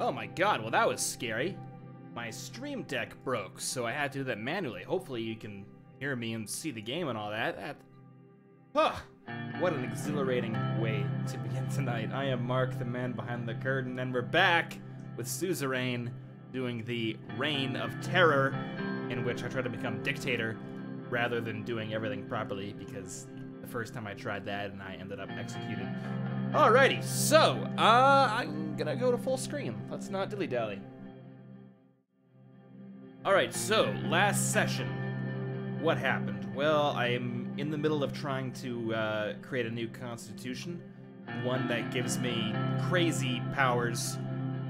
Oh my god, well that was scary. My stream deck broke, so I had to do that manually. Hopefully you can hear me and see the game and all that. What an exhilarating way to begin tonight. I am Mark, the man behind the curtain, and we're back with Suzerain doing the Reign of Terror, in which I try to become dictator rather than doing everything properly, because the first time I tried that and I ended up executed. Alrighty, so I'm gonna go to full screen. Let's not dilly-dally. Alright, so last session, what happened? Well, I'm in the middle of trying to create a new constitution, one that gives me crazy powers,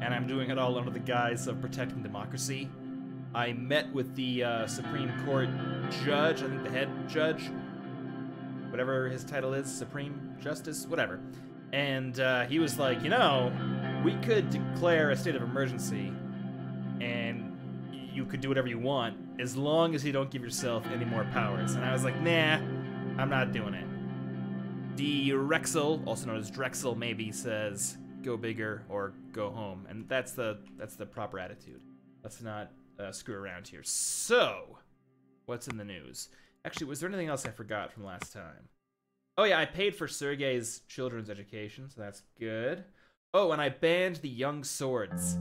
and I'm doing it all under the guise of protecting democracy. I met with the Supreme Court judge, I think the head judge, whatever his title is, Supreme Justice, whatever. And he was like, you know, we could declare a state of emergency and you could do whatever you want as long as you don't give yourself any more powers. And I was like, nah, I'm not doing it. D. Rexel, also known as Drexel, maybe says, go bigger or go home. And that's the proper attitude. Let's not screw around here. So, what's in the news? Actually, was there anything else I forgot from last time? Oh yeah, I paid for Sergey's children's education, so that's good. Oh, and I banned the Young Swords.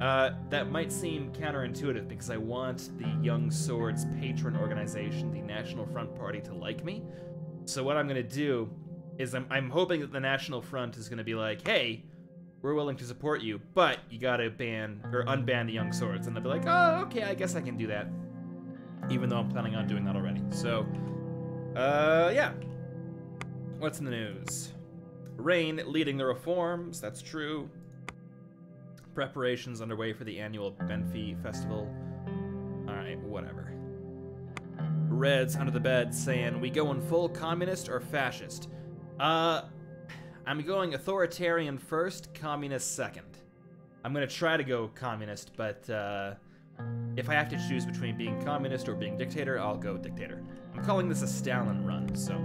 That might seem counterintuitive because I want the Young Swords patron organization, the National Front Party, to like me. So what I'm gonna do is I'm hoping that the National Front is gonna be like, hey, we're willing to support you, but you gotta ban or unban the Young Swords. And they'll be like, oh, okay, I guess I can do that. Even though I'm planning on doing that already. So, yeah. What's in the news? Rain leading the reforms, that's true. Preparations underway for the annual Benfey Festival. Alright, whatever. Reds under the bed saying, we going full communist or fascist? I'm going authoritarian first, communist second. I'm gonna try to go communist, but if I have to choose between being communist or being dictator, I'll go dictator. I'm calling this a Stalin run, so...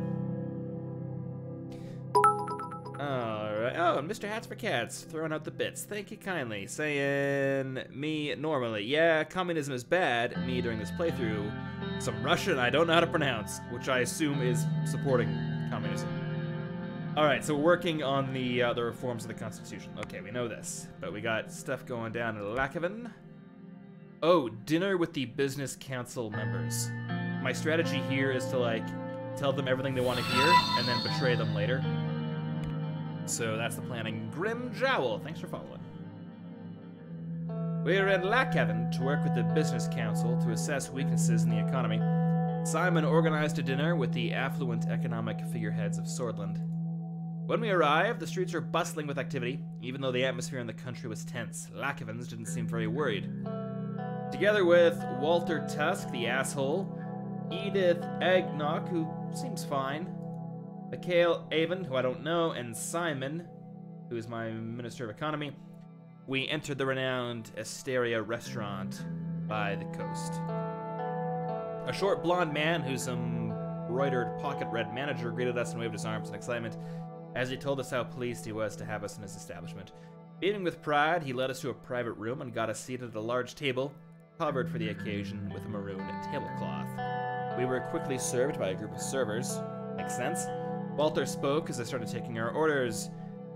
Alright, oh, and Mr. Hats for Cats, throwing out the bits. Thank you kindly, saying, me normally. Yeah, communism is bad, me during this playthrough. Some Russian I don't know how to pronounce, which I assume is supporting communism. Alright, so we're working on the reforms of the Constitution. Okay, we know this, but we got stuff going down in Lachaven. Oh, dinner with the business council members. My strategy here is to, like, tell them everything they want to hear, and then betray them later. So that's the planning. Grim Jowl, thanks for following. We're in Lachaven to work with the Business Council to assess weaknesses in the economy. Simon organized a dinner with the affluent economic figureheads of Sordland. When we arrived, the streets were bustling with activity, even though the atmosphere in the country was tense. Lachavens didn't seem very worried. Together with Walter Tusk, the asshole, Edith Agnock, who seems fine, Mikhail Avon, who I don't know, and Simon, who is my Minister of Economy, we entered the renowned Asteria restaurant by the coast. A short blonde man whose embroidered pocket red manager greeted us and waved his arms in excitement as he told us how pleased he was to have us in his establishment. Beaming with pride, he led us to a private room and got us seated at a large table, covered for the occasion with a maroon tablecloth. We were quickly served by a group of servers. Makes sense. Walter spoke as I started taking our orders.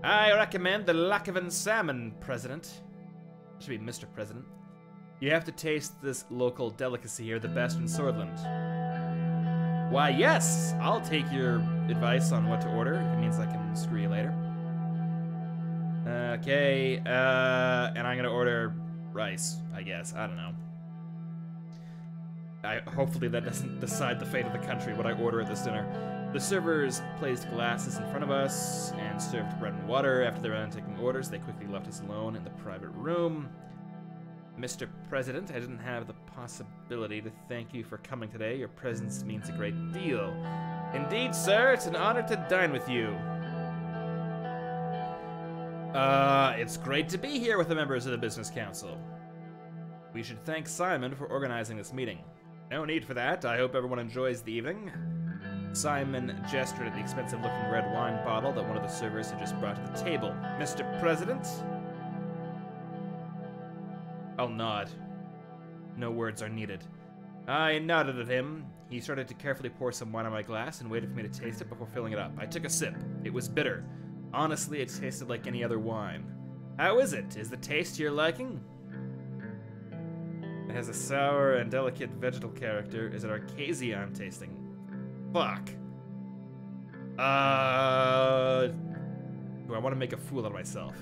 I recommend the Lachaven salmon, President. It should be Mr. President. You have to taste this local delicacy here, the best in Sordland. Why, yes, I'll take your advice on what to order. It means I can screw you later. Okay, and I'm gonna order rice, I guess. I don't know. Hopefully that doesn't decide the fate of the country, what I order at this dinner. The servers placed glasses in front of us and served bread and water. After they were done taking orders, they quickly left us alone in the private room. Mr. President, I didn't have the possibility to thank you for coming today. Your presence means a great deal. Indeed, sir, it's an honor to dine with you. It's great to be here with the members of the Business Council. We should thank Simon for organizing this meeting. No need for that. I hope everyone enjoys the evening. Simon gestured at the expensive-looking red wine bottle that one of the servers had just brought to the table. Mr. President, I'll nod. No words are needed. I nodded at him. He started to carefully pour some wine on my glass and waited for me to taste it before filling it up. I took a sip. It was bitter. Honestly, it tasted like any other wine. How is it? Is the taste to your liking? It has a sour and delicate vegetal character. Is it Arcasia I'm tasting? Fuck. Do I want to make a fool out of myself?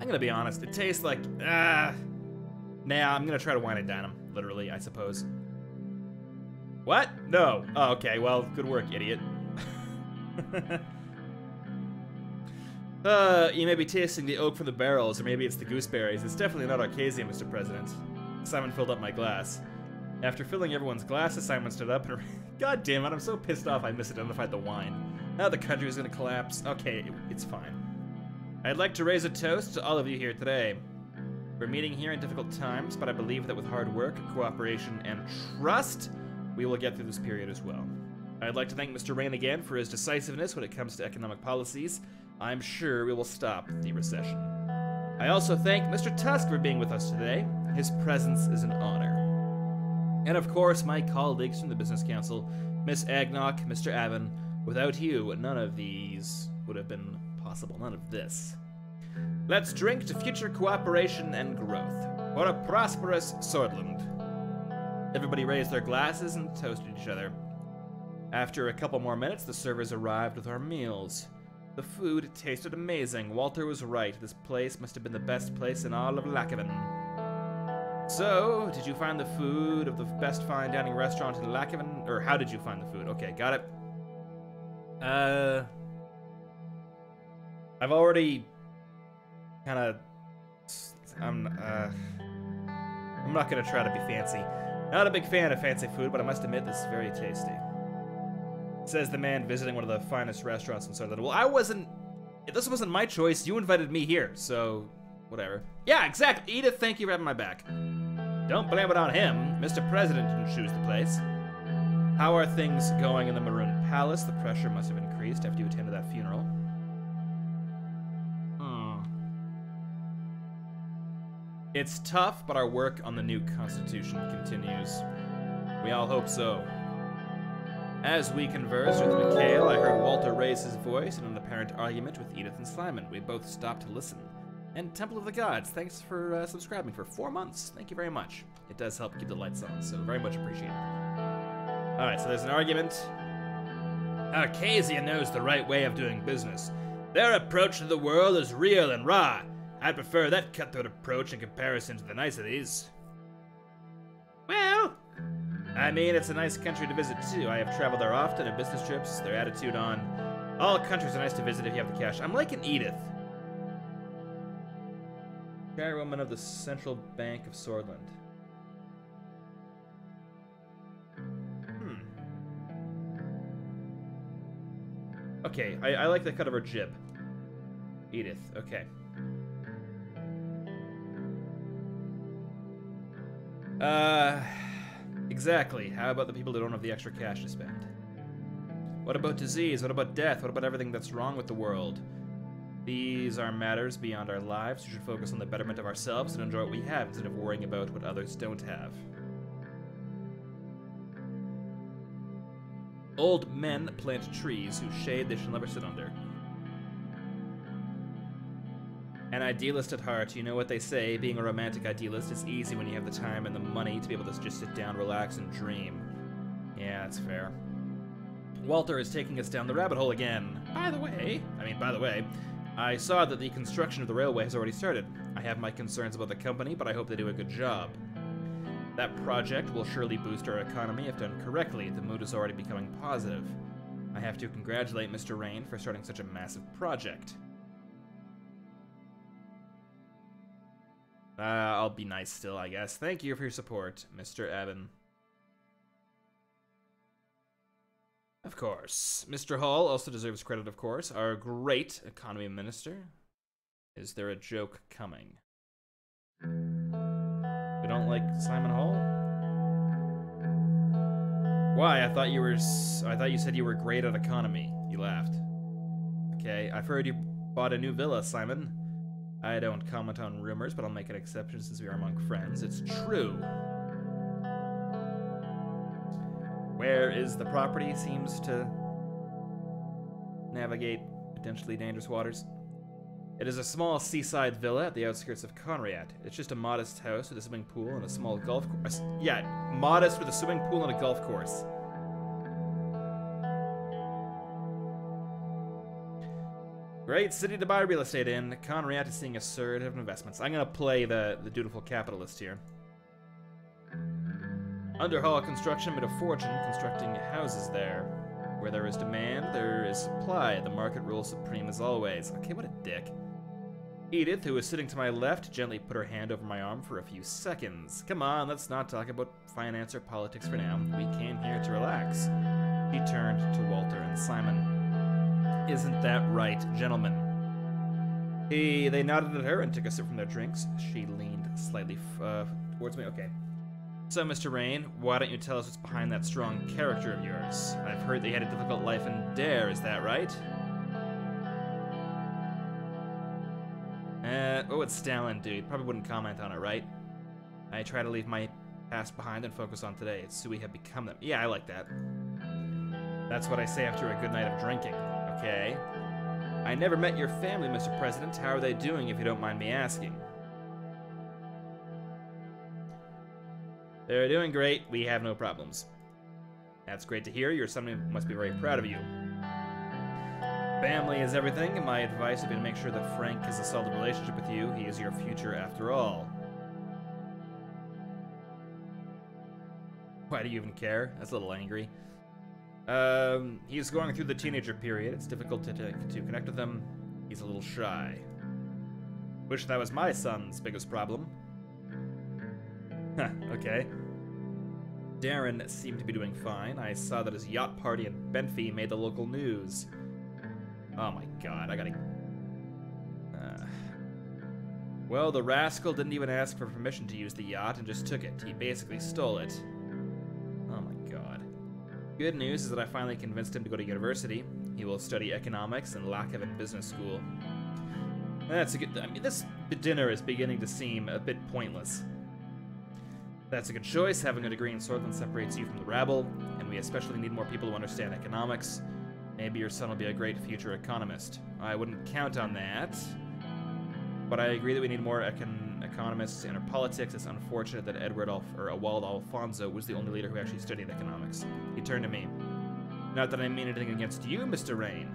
I'm gonna be honest, it tastes like, nah, I'm gonna try to wine and dine him, literally, I suppose. What? No. Oh, okay, well, good work, idiot. You may be tasting the oak from the barrels, or maybe it's the gooseberries. It's definitely not Arcasia, Mr. President. Simon filled up my glass. After filling everyone's glasses, Simon stood up and... God damn it, I'm so pissed off I misidentified the wine. Now the country is gonna collapse. Okay, it's fine. I'd like to raise a toast to all of you here today. We're meeting here in difficult times, but I believe that with hard work, cooperation, and trust, we will get through this period as well. I'd like to thank Mr. Rain again for his decisiveness when it comes to economic policies. I'm sure we will stop the recession. I also thank Mr. Tusk for being with us today. His presence is an honor. And of course, my colleagues from the Business Council, Miss Agnock, Mr. Avon. Without you, none of these would have been possible, none of this. Let's drink to future cooperation and growth. For a prosperous Sordland. Everybody raised their glasses and toasted each other. After a couple more minutes, the servers arrived with our meals. The food tasted amazing. Walter was right. This place must have been the best place in all of Lachaven. So, did you find the food of the best fine dining restaurant in Lachaven? Or how did you find the food? Okay, got it. I've already kind of... I'm not going to try to be fancy. Not a big fan of fancy food, but I must admit this is very tasty. Says the man visiting one of the finest restaurants in Sordland. Well, I wasn't... This wasn't my choice. You invited me here, so... Whatever. Yeah, exactly. Edith, thank you for having my back. Don't blame it on him. Mr. President didn't choose the place. How are things going in the Maroon Palace? The pressure must have increased after you attended that funeral. It's tough, but our work on the new constitution continues. We all hope so. As we conversed with Mikhail, I heard Walter raise his voice in an apparent argument with Edith and Simon. We both stopped to listen. And Temple of the Gods, thanks for subscribing for 4 months. Thank you very much. It does help keep the lights on, so very much appreciated. All right, so there's an argument. Arcasia knows the right way of doing business. Their approach to the world is real and raw. I'd prefer that cutthroat approach in comparison to the niceties. Well, I mean, it's a nice country to visit too. I have traveled there often on business trips. Their attitude on all countries are nice to visit if you have the cash. I'm liking Edith. Chairwoman of the Central Bank of Sordland. Okay, I like the cut of her jib. Edith, okay. Exactly. How about the people that don't have the extra cash to spend? What about disease? What about death? What about everything that's wrong with the world? These are matters beyond our lives. We should focus on the betterment of ourselves and enjoy what we have instead of worrying about what others don't have. Old men plant trees whose shade they shall never sit under. An idealist at heart, you know what they say, being a romantic idealist is easy when you have the time and the money to be able to just sit down, relax, and dream. Yeah, that's fair. Walter is taking us down the rabbit hole again. By the way, I saw that the construction of the railway has already started. I have my concerns about the company, but I hope they do a good job. That project will surely boost our economy if done correctly. The mood is already becoming positive. I have to congratulate Mr. Rain for starting such a massive project. I'll be nice still, I guess. Thank you for your support, Mr. Avon. Of course. Mr. Hall also deserves credit, of course. Our great economy minister. Is there a joke coming? We don't like Simon Hall? Why? I thought you said you were great at economy. You laughed. Okay, I've heard you Bought a new villa, Simon. I don't comment on rumors, but I'll make an exception since we are among friends. It's true. Where is the property? Seems to navigate potentially dangerous waters. It is a small seaside villa at the outskirts of Conriad. It's just a modest house with a swimming pool and a small golf course. Yeah, modest with a swimming pool and a golf course. Great city to buy real estate in. Conriad is seeing a surge of investments. I'm going to play the dutiful capitalist here. Underhaul Construction made a fortune constructing houses there. Where there is demand, there is supply. The market rules supreme as always. Okay, what a dick. Edith, who is sitting to my left, gently put her hand over my arm for a few seconds. Come on, let's not talk about finance or politics for now. We came here to relax. He turned to Walter and Simon. Isn't that right, gentlemen? They nodded at her and took a sip from their drinks. She leaned slightly towards me. Okay. So, Mr. Rain, why don't you tell us what's behind that strong character of yours? I've heard that you had a difficult life in Dare, is that right? Oh, it's Stalin, dude. Probably wouldn't comment on it, right? I try to leave my past behind and focus on today. It's who we have become them. Yeah, I like that. That's what I say after a good night of drinking. Okay. I never met your family, Mr. President. How are they doing, if you don't mind me asking? They're doing great. We have no problems. That's great to hear. Your son must be very proud of you. Family is everything. My advice would be to make sure that Frank has a solid relationship with you. He is your future after all. Why do you even care? That's a little angry. He's going through the teenager period. It's difficult to connect with him. He's a little shy. Wish that was my son's biggest problem. Huh, okay. Darren seemed to be doing fine. I saw that his yacht party in Benfey made the local news. Oh my god, I gotta... Well, the rascal didn't even ask for permission to use the yacht and just took it. He basically stole it. Oh my god. Good news is that I finally convinced him to go to university. He will study economics in Lachaven Business School. That's a good... I mean, this dinner is beginning to seem a bit pointless. That's a good choice. Having a degree in Sordland separates you from the rabble, and we especially need more people who understand economics. Maybe your son will be a great future economist. I wouldn't count on that, but I agree that we need more economists in our politics. It's unfortunate that Edward Alphonso was the only leader who actually studied economics. He turned to me. Not that I mean anything against you, Mr. Rain.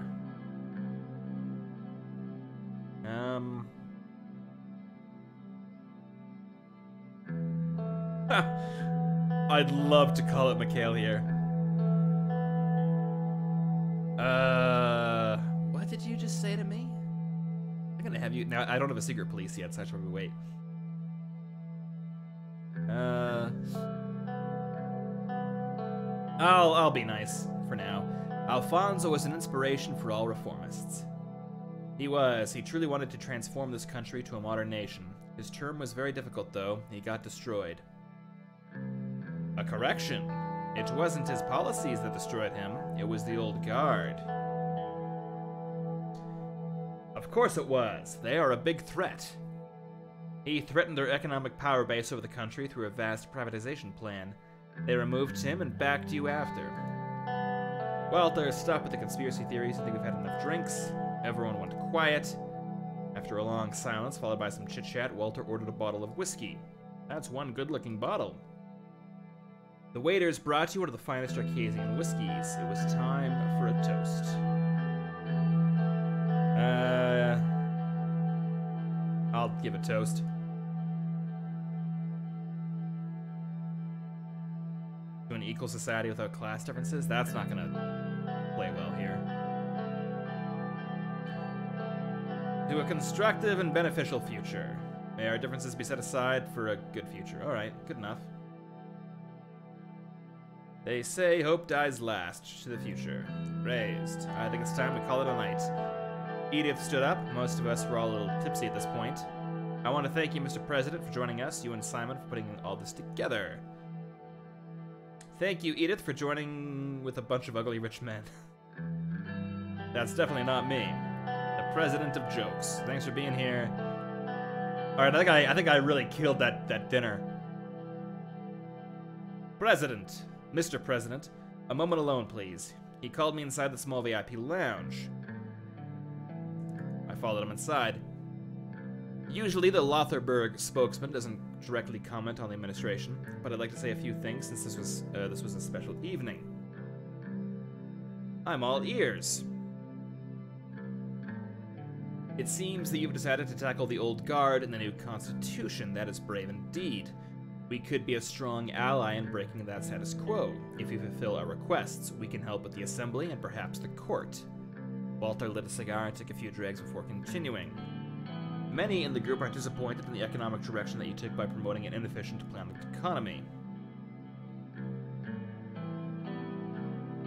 I'd love to call it Mikhail here. What did you just say to me? I'm gonna have you now. I don't have a secret police yet, so I should probably wait. I'll be nice for now. Alfonso was an inspiration for all reformists. He truly wanted to transform this country to a modern nation. His term was very difficult, though. He got destroyed. A correction. It wasn't his policies that destroyed him, it was the old guard. Of course it was. They are a big threat. He threatened their economic power base over the country through a vast privatization plan. They removed him and backed you after. Walter, stop with the conspiracy theories. I think we've had enough drinks. Everyone went quiet. After a long silence, followed by some chit-chat, Walter ordered a bottle of whiskey. That's one good-looking bottle. The waiters brought you one of the finest Arcasian whiskies. It was time for a toast. I'll give a toast. To an equal society without class differences? That's not gonna play well here. To a constructive and beneficial future. May our differences be set aside for a good future. Alright, good enough. They say hope dies last. To the future. Raised. I think it's time we call it a night. Edith stood up. Most of us were all a little tipsy at this point. I want to thank you, Mr. President, for joining us. You and Simon for putting all this together. Thank you, Edith, for joining with a bunch of ugly rich men. That's definitely not me. The President of Jokes. Thanks for being here. All right, I think I really killed that dinner. President, Mr. President, a moment alone, please. He called me inside the small VIP lounge. I followed him inside. Usually the Lotherberg spokesman doesn't directly comment on the administration, but I'd like to say a few things since this was a special evening. I'm all ears. It seems that you've decided to tackle the old guard and the new constitution. That is brave indeed. We could be a strong ally in breaking that status quo. If you fulfill our requests, we can help with the assembly and perhaps the court. Walter lit a cigar and took a few drags before continuing. Many in the group are disappointed in the economic direction that you took by promoting an inefficient planned economy.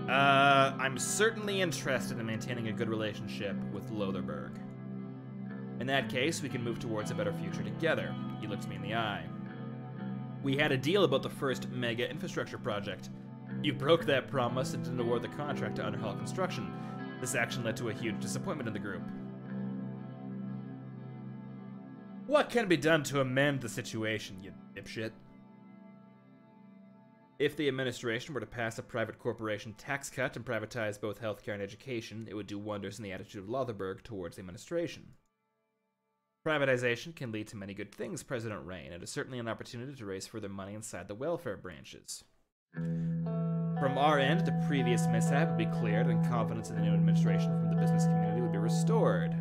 I'm certainly interested in maintaining a good relationship with Lotherberg. In that case, we can move towards a better future together. He looked me in the eye. We had a deal about the first mega infrastructure project. You broke that promise and didn't award the contract to Underhill Construction. This action led to a huge disappointment in the group. What can be done to amend the situation, you dipshit? If the administration were to pass a private corporation tax cut and privatize both healthcare and education, it would do wonders in the attitude of Lotherberg towards the administration. Privatization can lead to many good things, President Rain. It is certainly an opportunity to raise further money inside the welfare branches. From our end, the previous mishap would be cleared, and confidence in the new administration from the business community would be restored.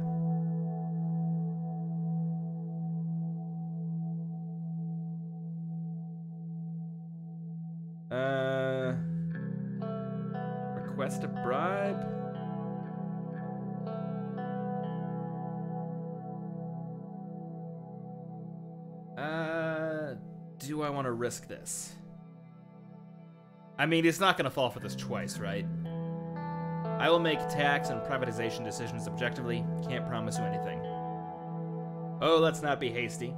Request a bribe? Do I want to risk this? I mean, it's not going to fall for this twice, right? I will make tax and privatization decisions objectively. Can't promise you anything. Oh, let's not be hasty.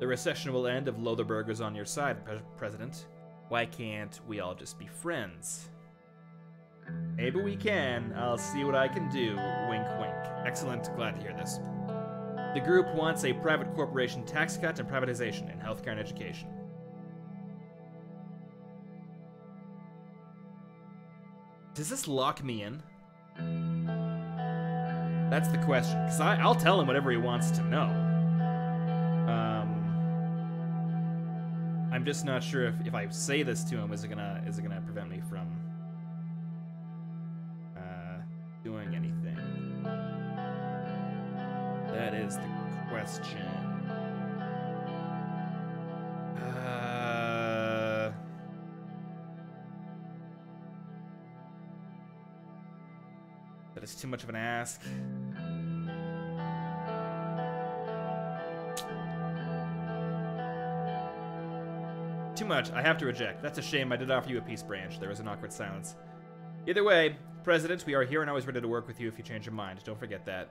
The recession will end if Lotherberg is on your side, President. Why can't we all just be friends? Maybe we can. I'll see what I can do. Wink, wink. Excellent. Glad to hear this. The group wants a private corporation tax cut and privatization in healthcare and education. Does this lock me in? That's the question. Because I'll tell him whatever he wants to know. I'm just not sure if I say this to him, is it gonna prevent me from doing anything? That is the question. That is too much of an ask. Too much. I have to reject. That's a shame. I did offer you a peace branch. There was an awkward silence. Either way, President, we are here and always ready to work with you if you change your mind. Don't forget that.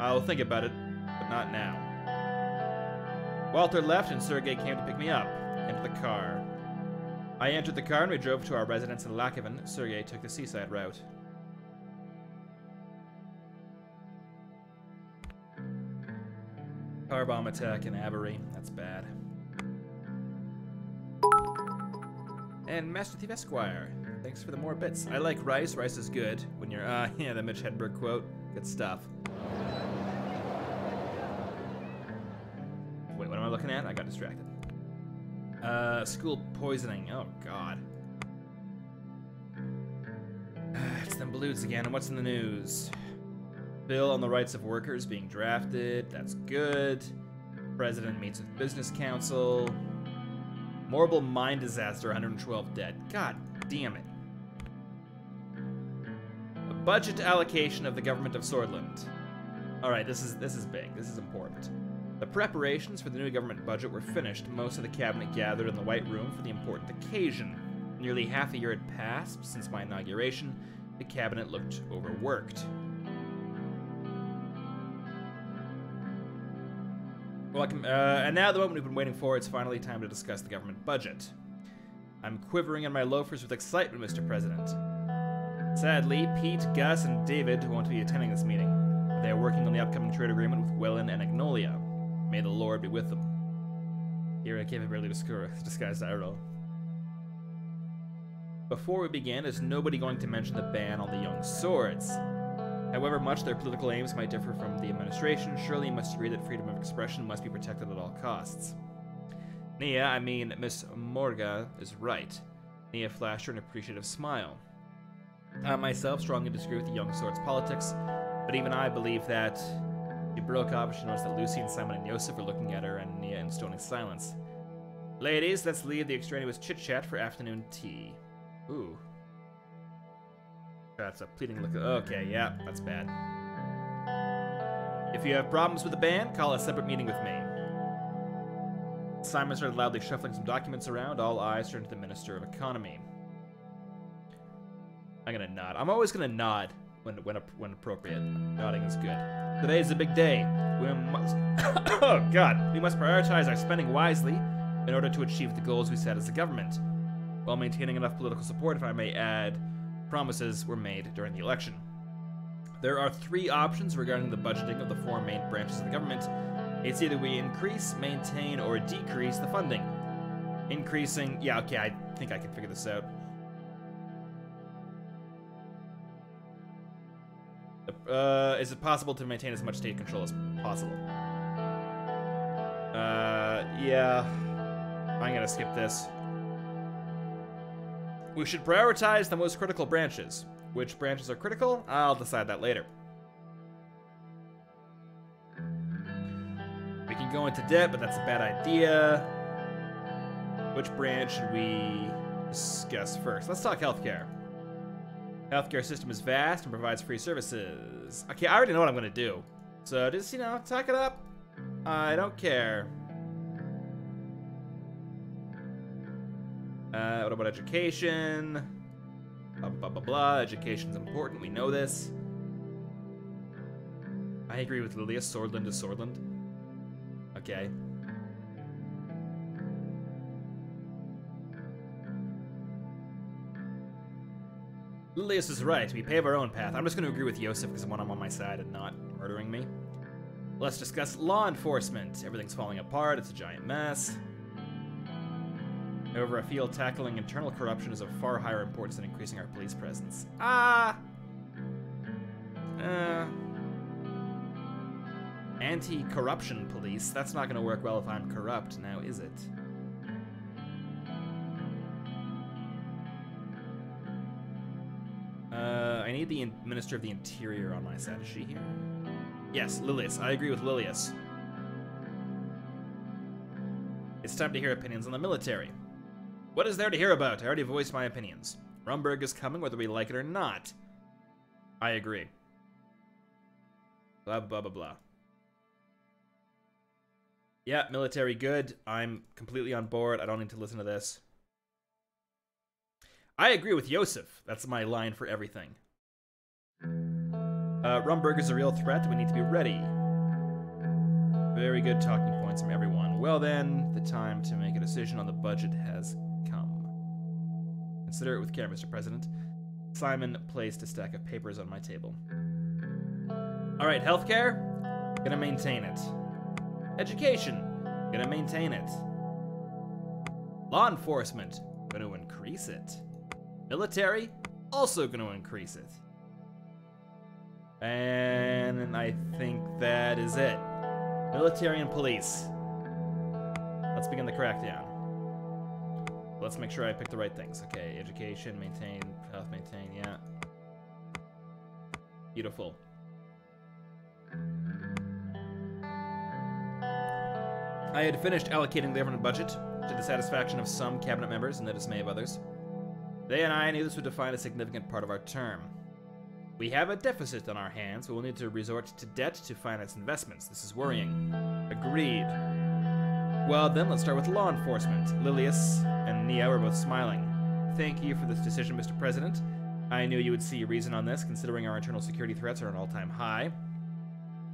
I'll think about it, but not now. Walter left and Sergey came to pick me up. Into the car. I entered the car and we drove to our residence in Lachaven. Sergey took the seaside route. Car bomb attack in Avery. That's bad. And Master Thief Esquire, thanks for the more bits. I like rice. Rice is good when you're, yeah, the Mitch Hedberg quote. Good stuff. Wait, what am I looking at? I got distracted. School poisoning. Oh, God. It's them Bloods again. And what's in the news? Bill on the rights of workers being drafted. That's good. President meets with Business Council. Horrible mine disaster, 112 dead. God damn it. A budget allocation of the government of Sordland. Alright, this is big. This is important. The preparations for the new government budget were finished. Most of the cabinet gathered in the White Room for the important occasion. Nearly half a year had passed since my inauguration. The cabinet looked overworked. Welcome, and now the moment we've been waiting for, it's finally time to discuss the government budget. I'm quivering in my loafers with excitement, Mr. President. Sadly, Pete, Gus, and David won't be attending this meeting. They are working on the upcoming trade agreement with Welland and Agnolia. May the Lord be with them. Here I gave a barely disguised IRL. Before we began, is nobody going to mention the ban on the Young Swords? However much their political aims might differ from the administration, surely you must agree that freedom of expression must be protected at all costs. Nia, I mean, Miss Morgna is right. Nia flashed her an appreciative smile. I myself strongly disagree with the Young Swords politics, but even I believe that... She broke off. She noticed that Lucian, Simon, and Iosef were looking at her and Nia in stony silence. Ladies, let's leave the extraneous chit-chat for afternoon tea. Ooh. That's a pleading look. Okay, yeah, that's bad. If you have problems with the ban, call a separate meeting with me. Simon started loudly shuffling some documents around. All eyes turned to the Minister of Economy. I'm gonna nod. I'm always gonna nod when appropriate. Nodding is good. Today is a big day. We must. Oh God! We must prioritize our spending wisely in order to achieve the goals we set as a government, while maintaining enough political support. If I may add, promises were made during the election. There are three options regarding the budgeting of the four main branches of the government. It's either we increase, maintain, or decrease the funding. Increasing, yeah, okay, I think I can figure this out. Is it possible to maintain as much state control as possible? Yeah. I'm gonna skip this. We should prioritize the most critical branches. Which branches are critical? I'll decide that later. We can go into debt, but that's a bad idea. Which branch should we discuss first? Let's talk healthcare. Healthcare system is vast and provides free services. Okay, I already know what I'm gonna do. So just, you know, talk it up. I don't care. What about education? Blah, blah, blah, blah. Education's important, we know this. I agree with Lilius. Sordland is Sordland. Okay. Lilius is right, we pave our own path. I'm just gonna agree with Iosef because I want him on my side and not murdering me. Let's discuss law enforcement. Everything's falling apart, it's a giant mess. However, I feel tackling internal corruption is of far higher importance than increasing our police presence. Anti-corruption police. That's not going to work well if I'm corrupt, now is it? I need the Minister of the Interior on my side. Is she here? Yes, Lilius. I agree with Lilius. It's time to hear opinions on the military. What is there to hear about? I already voiced my opinions. Rumburg is coming whether we like it or not. I agree. Blah, blah, blah, blah. Yeah, military good. I'm completely on board. I don't need to listen to this. I agree with Iosef. That's my line for everything. Rumburg is a real threat. We need to be ready. Very good talking points from everyone. Well then, the time to make a decision on the budget has come. Consider it with care, Mr. President. Simon placed a stack of papers on my table. Alright, healthcare? Gonna maintain it. Education? Gonna maintain it. Law enforcement? Gonna increase it. Military? Also gonna increase it. And I think that is it. Military and police. Let's begin the crackdown. Let's make sure I pick the right things. Okay, education, maintain, health, maintain, yeah. Beautiful. I had finished allocating the government budget to the satisfaction of some cabinet members and the dismay of others. They and I knew this would define a significant part of our term. We have a deficit on our hands, but we'll need to resort to debt to finance investments. This is worrying. Agreed. Well then, let's start with law enforcement. Lilius and Nia were both smiling. Thank you for this decision, Mr. President. I knew you would see a reason on this, considering our internal security threats are an all-time high.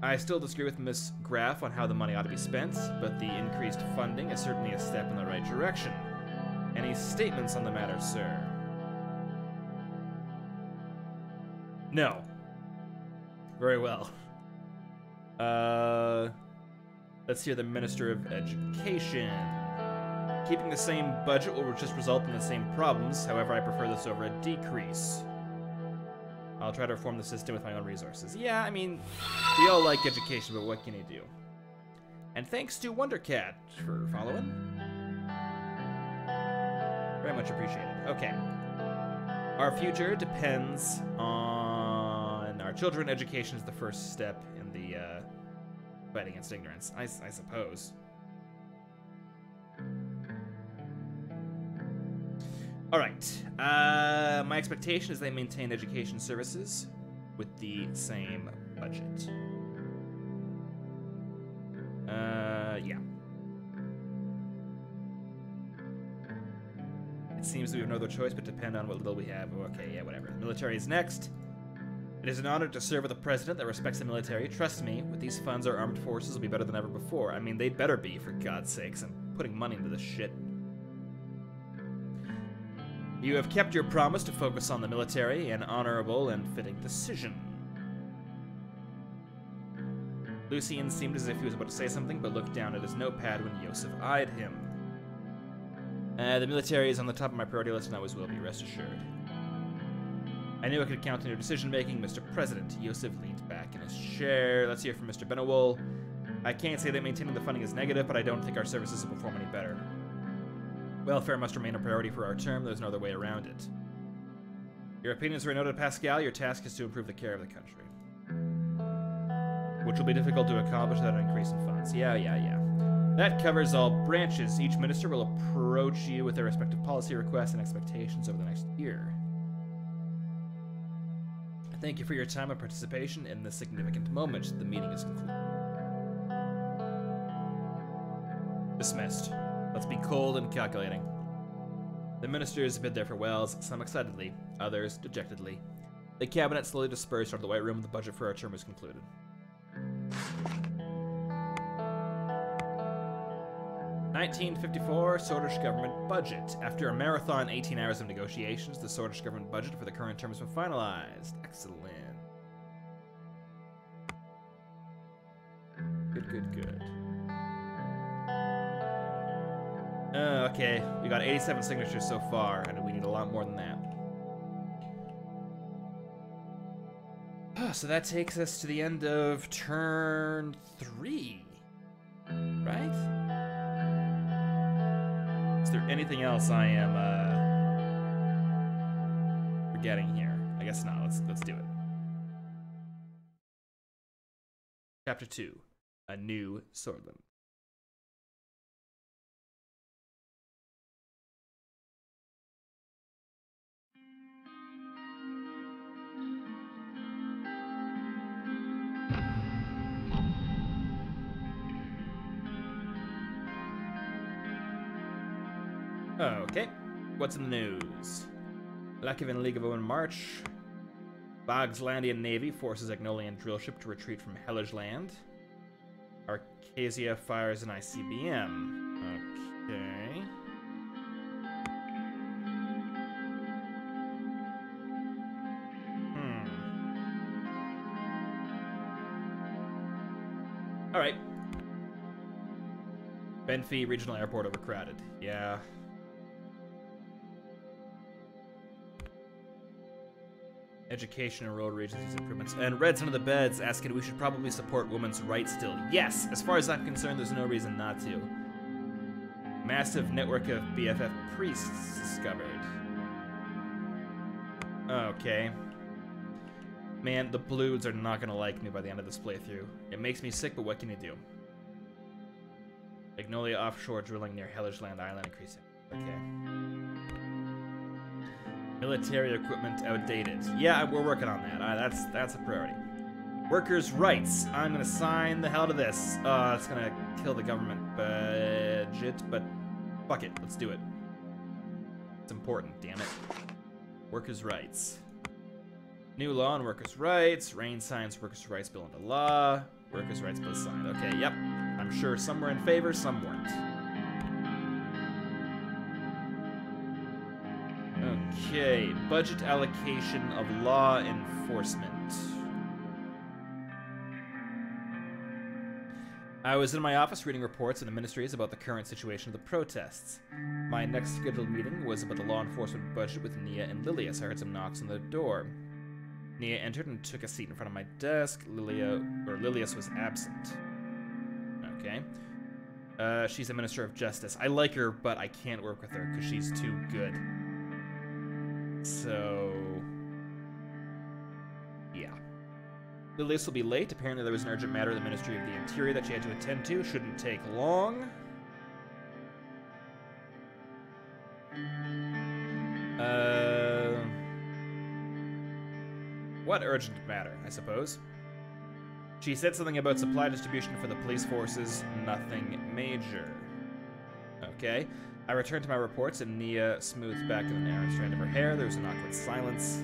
I still disagree with Ms. Graff on how the money ought to be spent, but the increased funding is certainly a step in the right direction. Any statements on the matter, sir? No. Very well. Let's hear the Minister of Education. Keeping the same budget will just result in the same problems. However, I prefer this over a decrease. I'll try to reform the system with my own resources. Yeah, I mean, we all like education, but what can you do? And thanks to Wondercat for following. Very much appreciated. Okay. Our future depends on our children. Education is the first step in the fight against ignorance, I suppose. All right, my expectation is they maintain education services with the same budget. Yeah. It seems that we have no other choice but depend on what little we have. Okay, yeah, whatever. The military is next. It is an honor to serve with a president that respects the military. Trust me, with these funds, our armed forces will be better than ever before. I mean, they'd better be, for God's sakes. I'm putting money into this shit. You have kept your promise to focus on the military, an honorable and fitting decision. Lucian seemed as if he was about to say something, but looked down at his notepad when Iosef eyed him. The military is on the top of my priority list and always will be, rest assured. I knew I could count on your decision-making, Mr. President. Iosef leaned back in his chair. Let's hear from Mr. Benowal. I can't say that maintaining the funding is negative, but I don't think our services will perform any better. Welfare must remain a priority for our term. There's no other way around it. Your opinions were noted, Pascal. Your task is to improve the care of the country, which will be difficult to accomplish without an increase in funds. Yeah. That covers all branches. Each minister will approach you with their respective policy requests and expectations over the next year. Thank you for your time and participation in this significant moment. The meeting is concluded. Dismissed. Let's be cold and calculating. The ministers bid their farewells, some excitedly, others dejectedly. The cabinet slowly dispersed out of the White Room. The budget for our term was concluded. $1954 Swedish government budget. After a marathon 18 hours of negotiations, the Swedish government budget for the current term has been finalized. Excellent. Good. Okay, we got 87 signatures so far, and we need a lot more than that. So that takes us to the end of turn 3, right? Is there anything else I am forgetting here? I guess not. Let's do it. Chapter 2: A New Sordland. Okay, what's in the news? Lachaven League of Owen March. Bogslandian Navy forces Agnolian drillship to retreat from Hellish Land. Arcasia fires an ICBM. Okay. Alright. Benfey Regional Airport overcrowded. Yeah. Education in rural regions needs improvements. And Red's under the beds asking we should probably support women's rights still. Yes, as far as I'm concerned, there's no reason not to. Massive network of BFF priests discovered. Okay. Man, the Blues are not gonna like me by the end of this playthrough. It makes me sick, but what can you do? Magnolia offshore drilling near Hellish Land Island increasing. Okay. Military equipment outdated. Yeah, we're working on that. That's a priority. Workers' rights. I'm gonna sign the hell to this. It's gonna kill the government budget, but fuck it. Let's do it. It's important, damn it. Workers' rights. New law on workers' rights. Rain signs workers' rights bill into law. Workers' rights bill signed. Okay, yep. I'm sure some were in favor, some weren't. Okay, budget allocation of law enforcement. I was in my office reading reports in the ministries about the current situation of the protests. My next scheduled meeting was about the law enforcement budget with Nia and Lilius. I heard some knocks on the door. Nia entered and took a seat in front of my desk. Lilius was absent. Okay. She's a minister of justice. I like her, but I can't work with her because she's too good. So... yeah. Lilius will be late. Apparently there was an urgent matter in the Ministry of the Interior that she had to attend to. Shouldn't take long. What urgent matter, I suppose? She said something about supply distribution for the police forces. Nothing major. Okay. I returned to my reports, and Nia smoothed back an errant strand of her hair. There was an awkward silence.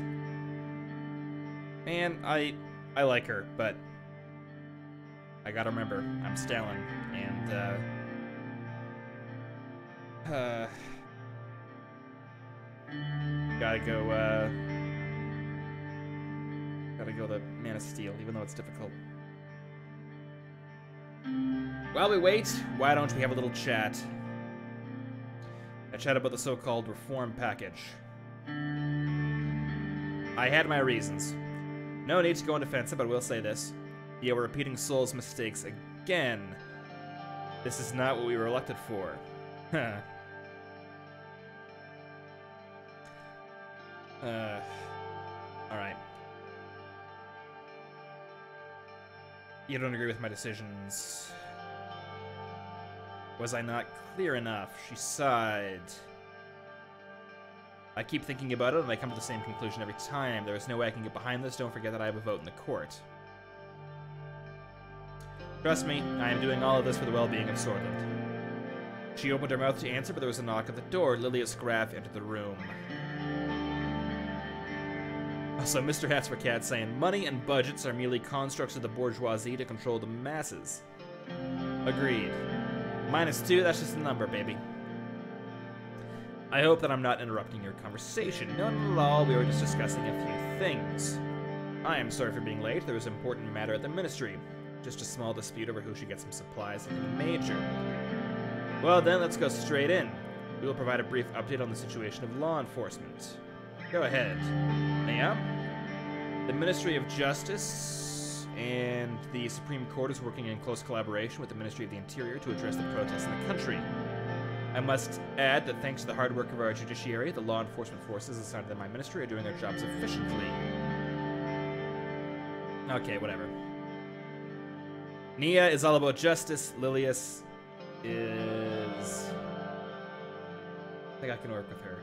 Man, I like her, but I gotta remember, I'm Stalin, and, gotta go to Man of Steel, even though it's difficult. While we wait, why don't we have a little chat? I chat about the so-called reform package. I had my reasons. No need to go on defensive, but I will say this. Yeah, we're repeating Soul's mistakes again. This is not what we were elected for. Huh. Alright. You don't agree with my decisions. Was I not clear enough? She sighed. I keep thinking about it, and I come to the same conclusion every time. There is no way I can get behind this. Don't forget that I have a vote in the court. Trust me, I am doing all of this for the well-being of Sordland. She opened her mouth to answer, but there was a knock at the door. Lilius Graf entered the room. Also, Mr. Hats for Cats saying, money and budgets are merely constructs of the bourgeoisie to control the masses. Agreed. -2, that's just a number, baby. I hope that I'm not interrupting your conversation. None at all, we were just discussing a few things. I am sorry for being late. There was an important matter at the ministry. Just a small dispute over who should get some supplies, nothing major. Well then, let's go straight in. We will provide a brief update on the situation of law enforcement. Go ahead. Nia? The Ministry of Justice and the Supreme Court is working in close collaboration with the Ministry of the Interior to address the protests in the country. I must add that thanks to the hard work of our judiciary, the law enforcement forces assigned to my ministry are doing their jobs efficiently. Okay, whatever. Nia is all about justice. Lilius is... I think I can work with her.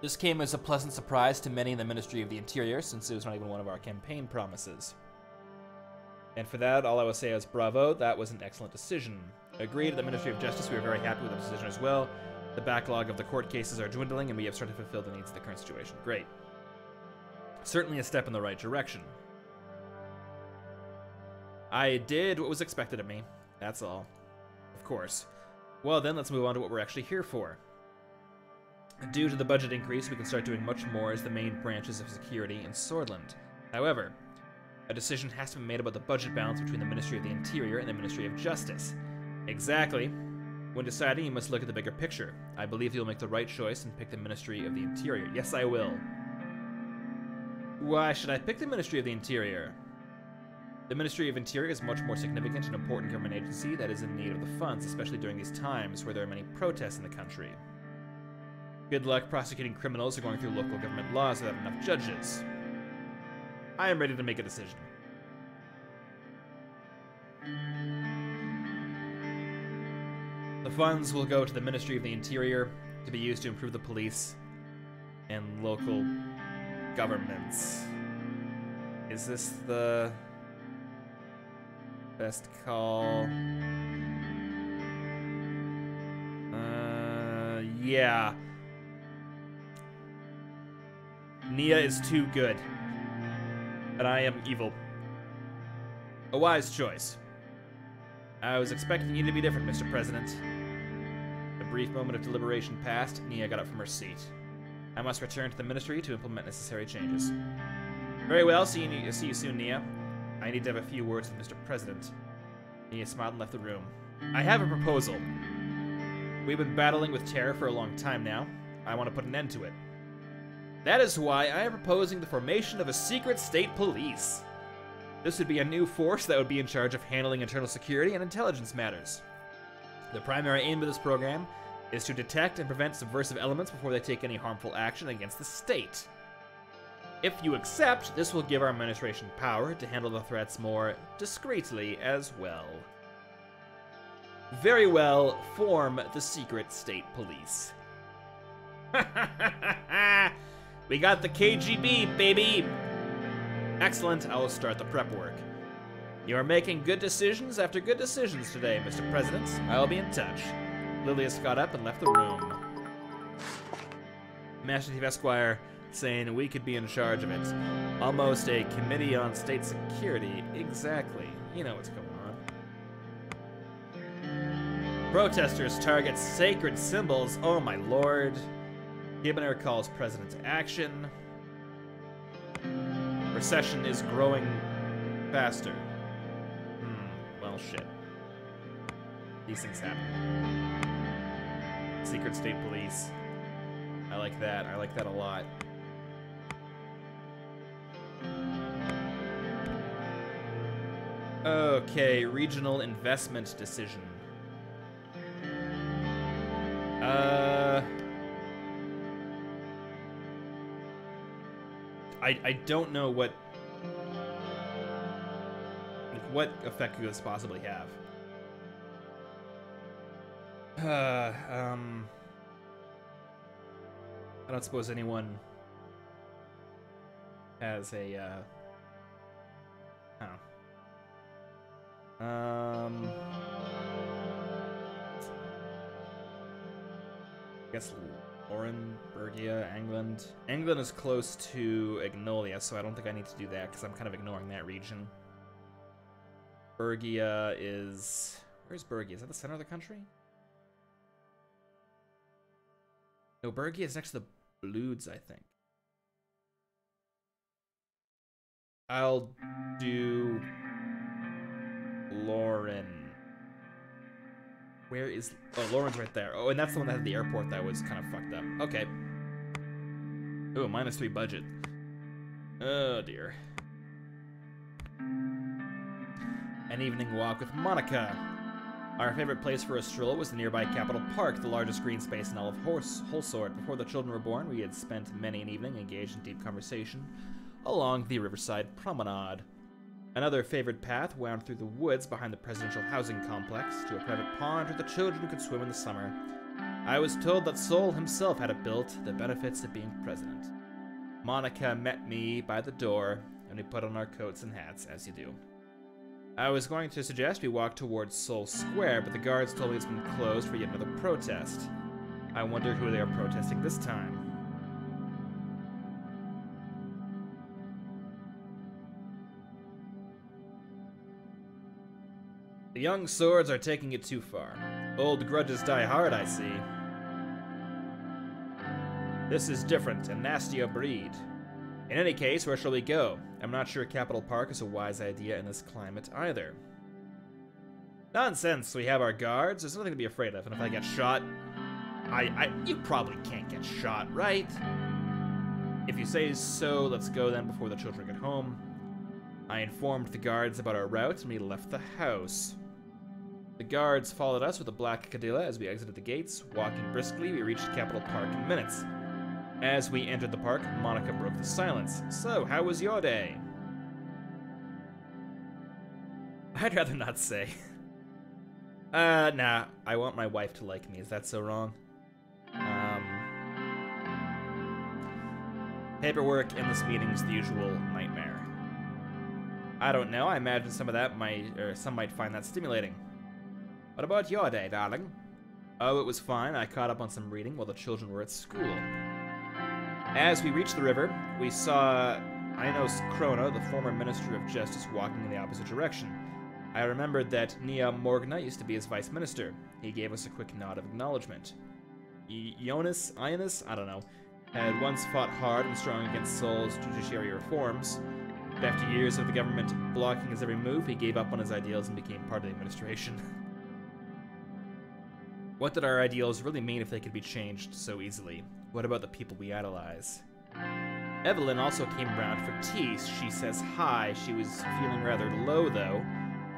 This came as a pleasant surprise to many in the Ministry of the Interior, since it was not even one of our campaign promises. And for that, all I will say is bravo, that was an excellent decision. Agreed, at the Ministry of Justice, we were very happy with the decision as well. The backlog of the court cases are dwindling, and we have started to fulfill the needs of the current situation. Great. Certainly a step in the right direction. I did what was expected of me. That's all. Of course. Well then, let's move on to what we're actually here for. Due to the budget increase, we can start doing much more as the main branches of security in Sordland. However, a decision has to be made about the budget balance between the Ministry of the Interior and the Ministry of Justice. Exactly. When deciding, you must look at the bigger picture. I believe you'll make the right choice and pick the Ministry of the Interior. Yes, I will. Why should I pick the Ministry of the Interior? The Ministry of Interior is much more significant and important government agency that is in need of the funds, especially during these times where there are many protests in the country. Good luck prosecuting criminals or going through local government laws without enough judges. I am ready to make a decision. The funds will go to the Ministry of the Interior to be used to improve the police and local governments. Is this the best call? Yeah. Nia is too good. And I am evil. A wise choice. I was expecting you to be different, Mr. President. A brief moment of deliberation passed. Nia got up from her seat. I must return to the ministry to implement necessary changes. Very well, see you soon, Nia. I need to have a few words with Mr. President. Nia smiled and left the room. I have a proposal. We've been battling with terror for a long time now. I want to put an end to it. That is why I am proposing the formation of a secret state police. This would be a new force that would be in charge of handling internal security and intelligence matters. The primary aim of this program is to detect and prevent subversive elements before they take any harmful action against the state. If you accept, this will give our administration power to handle the threats more discreetly as well. Very well, form the secret state police. We got the KGB, baby! Excellent, I will start the prep work. You are making good decisions after good decisions today, Mr. President. I will be in touch. Lilius got up and left the room. Master Chief Esquire saying we could be in charge of it. Almost a committee on state security. Exactly. You know what's going on. Protesters target sacred symbols. Oh my lord. Gibner calls president to action. Recession is growing faster. Well, shit. These things happen. Secret state police. I like that. I like that a lot. Okay, regional investment decision. I don't know what effect could this possibly have. I don't suppose anyone has a, I guess Laurenburgia, England. England is close to Agnolia, so I don't think I need to do that because I'm kind of ignoring that region. Burgia is... Where's Burgia? Is that the center of the country? No, Burgia is next to the Bludes, I think. I'll do Liren. Where is... Oh, Liren's right there. Oh, and that's the one that had the airport that was kind of fucked up. Okay. Ooh, -3 budget. Oh, dear. An evening walk with Monica. Our favorite place for a stroll was the nearby Capitol Park, the largest green space in all of Holsword. Before the children were born, we had spent many an evening engaged in deep conversation along the riverside promenade. Another favorite path wound through the woods behind the presidential housing complex to a private pond where the children could swim in the summer. I was told that Soul himself had it built, the benefits of being president. Monica met me by the door, and we put on our coats and hats, as you do. I was going to suggest we walk towards Soul Square, but the guards told me it's been closed for yet another protest. I wonder who they are protesting this time. The Young Swords are taking it too far. Old grudges die hard, I see. This is different, a nastier breed. In any case, where shall we go? I'm not sure Capitol Park is a wise idea in this climate either. Nonsense, we have our guards. There's nothing to be afraid of, and if I get shot... you probably can't get shot, right? If you say so, let's go then before the children get home. I informed the guards about our route, and we left the house. The guards followed us with a black cadilla as we exited the gates. Walking briskly, we reached Capitol Park in minutes. As we entered the park, Monica broke the silence. So, how was your day? I'd rather not say. Nah. I want my wife to like me. Is that so wrong? Paperwork, endless meetings, the usual nightmare. I don't know. I imagine some might find that stimulating. What about your day, darling? Oh, it was fine. I caught up on some reading while the children were at school. As we reached the river, we saw Ionas Krona, the former Minister of Justice, walking in the opposite direction. I remembered that Nia Morgna used to be his Vice Minister. He gave us a quick nod of acknowledgement. Ionas? I don't know. had once fought hard and strong against Soul's judiciary reforms, but after years of the government blocking his every move, he gave up on his ideals and became part of the administration. What did our ideals really mean if they could be changed so easily? What about the people we idolize? Evelyn also came around for tea. She says hi. She was feeling rather low, though.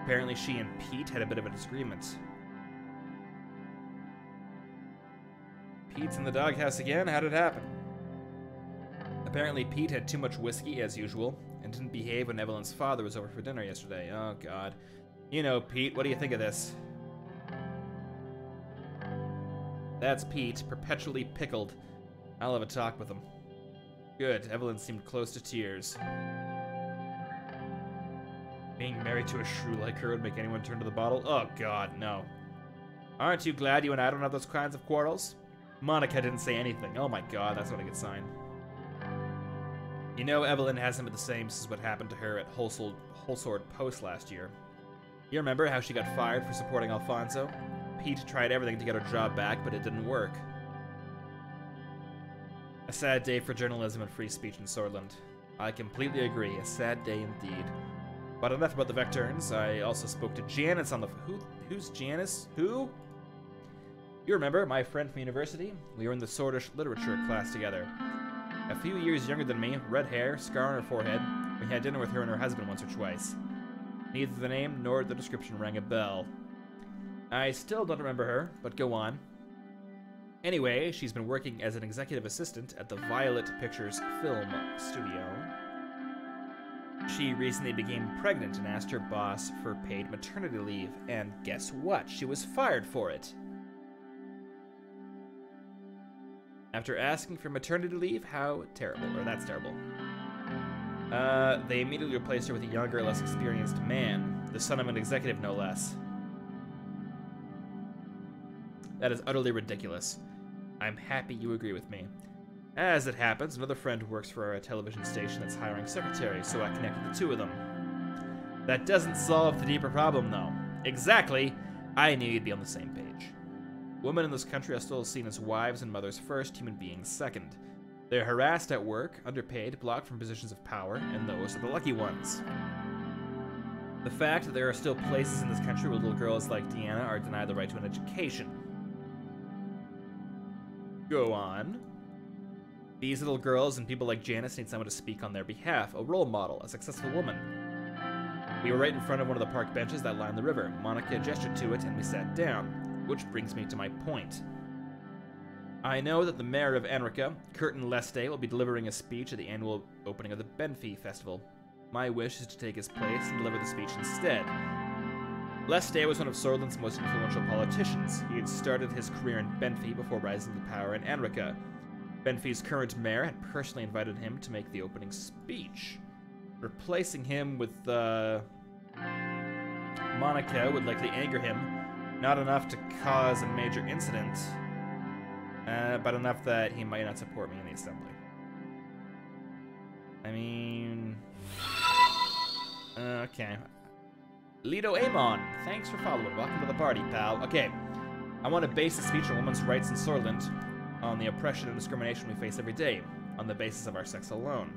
Apparently she and Pete had a bit of a disagreement. Pete's in the doghouse again? How did it happen? Apparently Pete had too much whiskey, as usual, and didn't behave when Evelyn's father was over for dinner yesterday. Oh, God. You know, Pete, what do you think of this? That's Pete, perpetually pickled. I'll have a talk with him. Good. Evelyn seemed close to tears. Being married to a shrew like her would make anyone turn to the bottle? Oh, God, no. Aren't you glad you and I don't have those kinds of quarrels? Monica didn't say anything. Oh, my God, that's not a good sign. You know, Evelyn hasn't been the same since what happened to her at Holsword Post last year. You remember how she got fired for supporting Alphonso? Pete tried everything to get her job back, but it didn't work. A sad day for journalism and free speech in Sordland. I completely agree. A sad day indeed. But enough about the Vecturns. I also spoke to Janice on the... Who's Janice? Who? You remember, my friend from university? We were in the Swordish literature class together. A few years younger than me, red hair, scar on her forehead. We had dinner with her and her husband once or twice. Neither the name nor the description rang a bell. I still don't remember her, but go on. Anyway, she's been working as an executive assistant at the Violet Pictures film studio. She recently became pregnant and asked her boss for paid maternity leave, and guess what? She was fired for it. After asking for maternity leave, how terrible, or that's terrible. They immediately replaced her with a younger, less experienced man, the son of an executive, no less. That is utterly ridiculous. I'm happy you agree with me. As it happens, another friend works for a television station that's hiring secretaries, so I connected the two of them. That doesn't solve the deeper problem, though. Exactly! I knew you'd be on the same page. Women in this country are still seen as wives and mothers first, human beings second. They're harassed at work, underpaid, blocked from positions of power, and those are the lucky ones. The fact that there are still places in this country where little girls like Deanna are denied the right to an education. Go on. These little girls and people like Janice need someone to speak on their behalf, a role model, a successful woman. We were right in front of one of the park benches that lined the river. Monica gestured to it and we sat down, which brings me to my point. I know that the mayor of Anrica, Curtin Leste, will be delivering a speech at the annual opening of the Benfey Festival. My wish is to take his place and deliver the speech instead. Leste was one of Sordland's most influential politicians. He had started his career in Benfey before rising to power in Anrica. Benfey's current mayor had personally invited him to make the opening speech. Replacing him with, Monica would likely anger him, not enough to cause a major incident, but enough that he might not support me in the assembly. I mean... okay. Lido Amon, thanks for following. Welcome to the party, pal. Okay, I want to base the speech on women's rights in Sordland, on the oppression and discrimination we face every day, on the basis of our sex alone.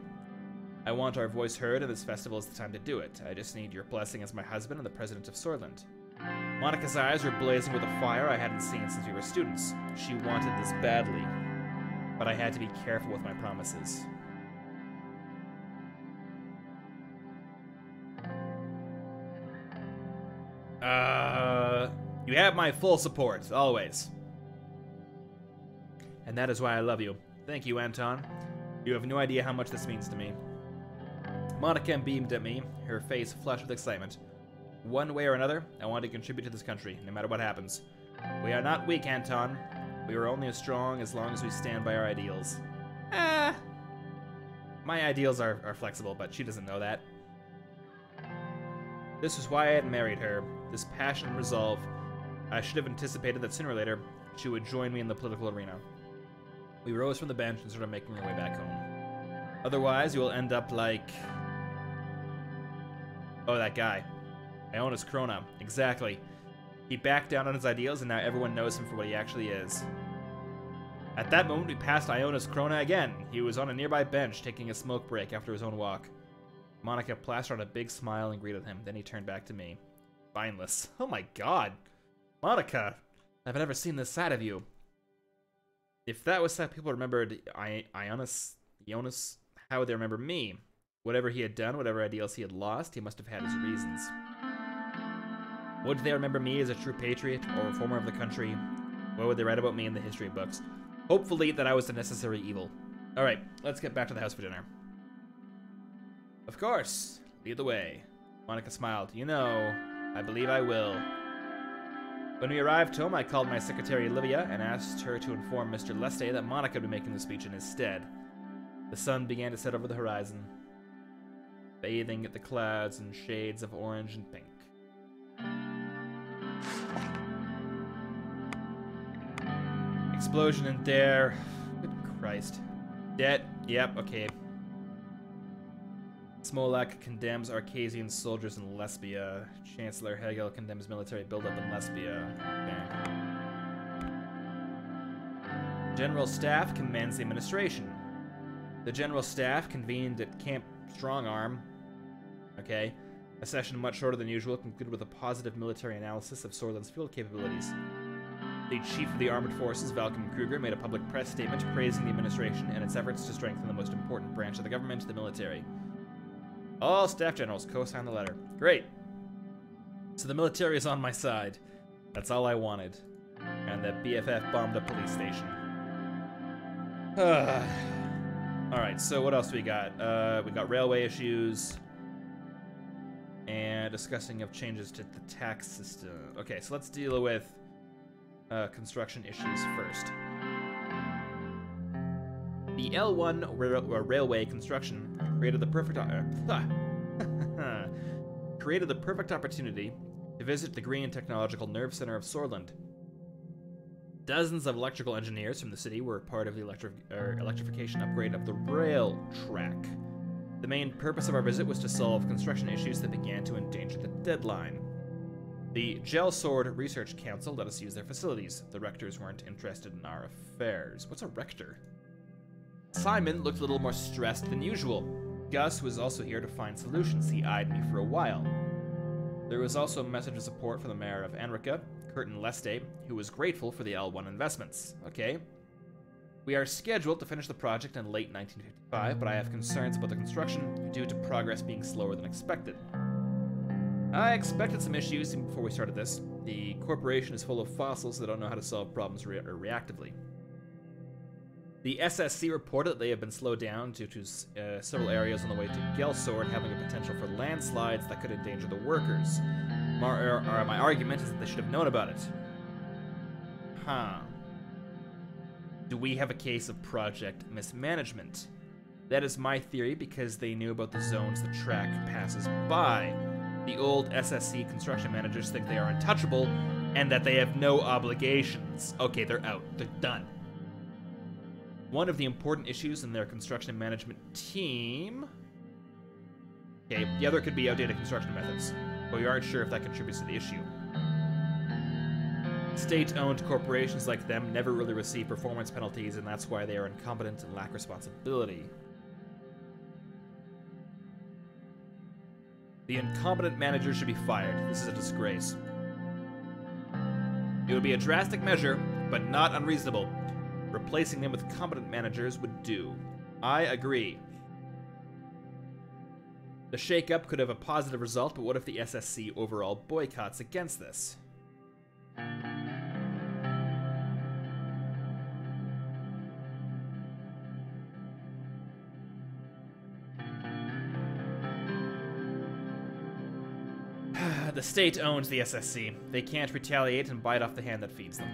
I want our voice heard, and this festival is the time to do it. I just need your blessing as my husband and the president of Sordland. Monica's eyes were blazing with a fire I hadn't seen since we were students. She wanted this badly, but I had to be careful with my promises. You have my full support, always. And that is why I love you. Thank you, Anton. You have no idea how much this means to me. Monica beamed at me, her face flushed with excitement. One way or another, I want to contribute to this country, no matter what happens. We are not weak, Anton. We are only as strong as long as we stand by our ideals. Ah! My ideals are flexible, but she doesn't know that. This was why I had married her. This passion and resolve. I should have anticipated that sooner or later she would join me in the political arena. We rose from the bench and started making our way back home. Otherwise, you will end up like... Oh, that guy. Ionas Krona. Exactly. He backed down on his ideals and now everyone knows him for what he actually is. At that moment, we passed Ionas Krona again. He was on a nearby bench, taking a smoke break after his own walk. Monica plastered on a big smile and greeted him. Then he turned back to me. Spineless. Oh my god. Monica, I've never seen this side of you. If that was how people remembered Ionas, how would they remember me? Whatever he had done, whatever ideals he had lost, he must have had his reasons. Would they remember me as a true patriot or reformer of the country? What would they write about me in the history books? Hopefully that I was the necessary evil. Alright, let's get back to the house for dinner. Of course. Lead the way. Monica smiled. You know, I believe I will. When we arrived home, I called my secretary, Olivia, and asked her to inform Mr. Leste that Monica would be making the speech in his stead. The sun began to set over the horizon, bathing at the clouds in shades of orange and pink. Explosion in there. Good Christ. Debt. Yep, okay. Smolak condemns Arcasian soldiers in Lesbia. Chancellor Hegel condemns military buildup in Lesbia. Okay. General Staff commands the administration. The General Staff convened at Camp Strongarm. Okay. A session much shorter than usual, concluded with a positive military analysis of Sordland's field capabilities. The Chief of the Armored Forces, Valcom Kruger, made a public press statement praising the administration and its efforts to strengthen the most important branch of the government, the military. All staff generals co-signed the letter. Great. So the military is on my side. That's all I wanted. And the BFF bombed a police station. Alright, so what else we got? We got railway issues. And discussing of changes to the tax system. Okay, so let's deal with construction issues first. The L1 railway construction created the perfect opportunity to visit the Green Technological Nerve Center of Sordland. Dozens of electrical engineers from the city were part of the electrification upgrade of the rail track. The main purpose of our visit was to solve construction issues that began to endanger the deadline. The Gelsord Research Council let us use their facilities. The rectors weren't interested in our affairs. What's a rector? Simon looked a little more stressed than usual. Gus was also here to find solutions. He eyed me for a while. There was also a message of support from the mayor of Anrica, Curtin Leste, who was grateful for the L1 investments. Okay. We are scheduled to finish the project in late 1955, but I have concerns about the construction due to progress being slower than expected. I expected some issues even before we started this. The corporation is full of fossils that don't know how to solve problems reactively. The SSC reported that they have been slowed down due to several areas on the way to Gelsord having a potential for landslides that could endanger the workers. My argument is that they should have known about it. Huh. Do we have a case of project mismanagement? That is my theory because they knew about the zones the track passes by. The old SSC construction managers think they are untouchable and that they have no obligations. Okay, they're out. They're done. One of the important issues in their construction management team... Okay, the other could be outdated construction methods, but we aren't sure if that contributes to the issue. State-owned corporations like them never really receive performance penalties, and that's why they are incompetent and lack responsibility. The incompetent manager should be fired. This is a disgrace. It would be a drastic measure, but not unreasonable. Replacing them with competent managers would do. I agree. The shake-up could have a positive result, but what if the SSC overall boycotts against this? The state owns the SSC. They can't retaliate and bite off the hand that feeds them.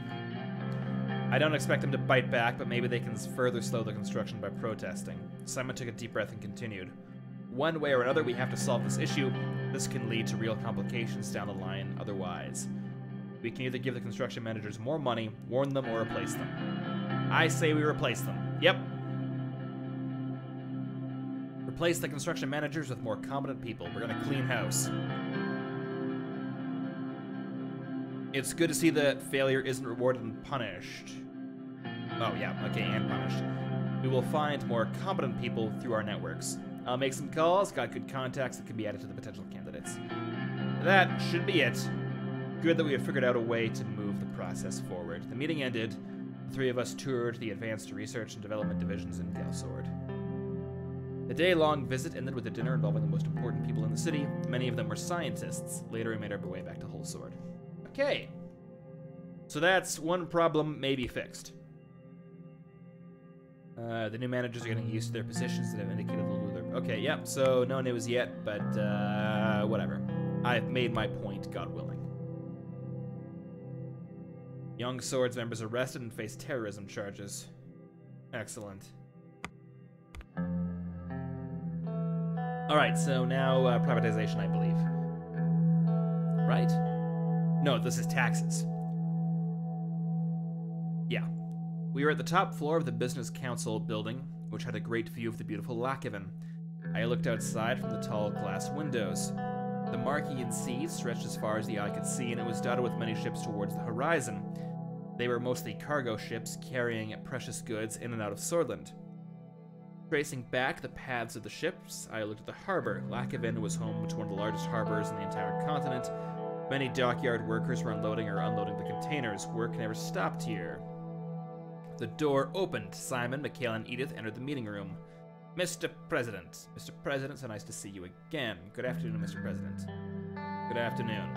I don't expect them to bite back, but maybe they can further slow the construction by protesting. Simon took a deep breath and continued. One way or another, we have to solve this issue. This can lead to real complications down the line otherwise. We can either give the construction managers more money, warn them, or replace them. I say we replace them. Yep. Replace the construction managers with more competent people. We're gonna clean house. It's good to see that failure isn't rewarded and punished. Oh, yeah, okay, and punished. We will find more competent people through our networks. I'll make some calls, got good contacts that can be added to the potential candidates. That should be it. Good that we have figured out a way to move the process forward. The meeting ended. The three of us toured the Advanced Research and Development Divisions in Galesword. The day-long visit ended with a dinner involving the most important people in the city. Many of them were scientists. Later, we made our way back to Holsword. Okay. So that's one problem maybe fixed. The new managers are getting used to their positions that have indicated the Luther. Okay, yep, so no news yet, but whatever. I've made my point, God willing. Young Swords members arrested and face terrorism charges. Excellent. Alright, so now privatization, I believe. Right? No, this is taxes. Yeah. We were at the top floor of the Business Council building, which had a great view of the beautiful Lachaven. I looked outside from the tall glass windows. The Markian Sea stretched as far as the eye could see, and it was dotted with many ships towards the horizon. They were mostly cargo ships carrying precious goods in and out of Sordland. Tracing back the paths of the ships, I looked at the harbor. Lachaven was home to one of the largest harbors in the entire continent. Many dockyard workers were unloading or unloading the containers. Work never stopped here. The door opened. Simon, Mikhail, and Edith entered the meeting room. Mr. President. Mr. President, so nice to see you again. Good afternoon, Mr. President. Good afternoon.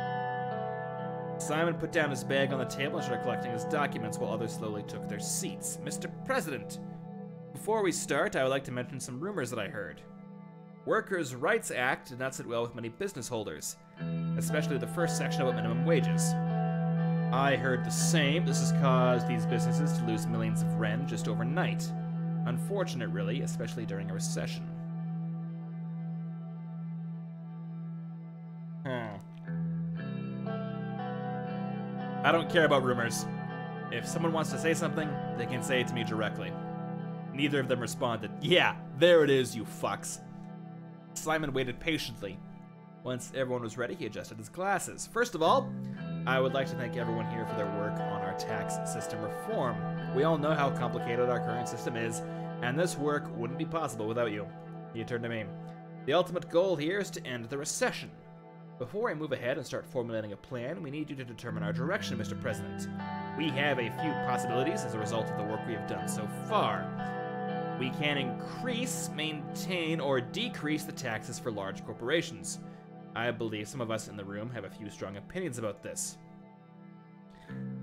Simon put down his bag on the table and started collecting his documents while others slowly took their seats. Mr. President! Before we start, I would like to mention some rumors that I heard. Workers' Rights Act did not sit well with many business holders, especially the first section about minimum wages. I heard the same. This has caused these businesses to lose millions of Ren just overnight. Unfortunate, really, especially during a recession. I don't care about rumors. If someone wants to say something, they can say it to me directly. Neither of them responded. Yeah, there it is, you fucks. Simon waited patiently. Once everyone was ready, he adjusted his glasses. First of all, I would like to thank everyone here for their work on our tax system reform. We all know how complicated our current system is, and this work wouldn't be possible without you. He turned to me. The ultimate goal here is to end the recession. Before I move ahead and start formulating a plan, we need you to determine our direction, Mr. President. We have a few possibilities as a result of the work we have done so far. We can increase, maintain, or decrease the taxes for large corporations. I believe some of us in the room have a few strong opinions about this.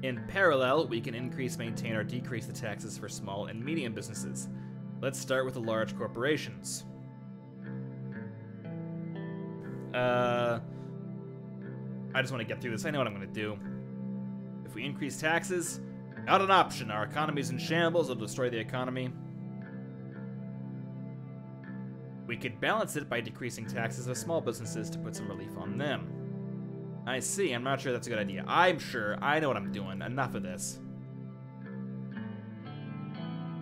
In parallel, we can increase, maintain, or decrease the taxes for small and medium businesses. Let's start with the large corporations. I just want to get through this. I know what I'm going to do. If we increase taxes, not an option. Our economy's in shambles. It'll destroy the economy. We could balance it by decreasing taxes of small businesses to put some relief on them. I see. I'm not sure that's a good idea. I'm sure. I know what I'm doing. Enough of this.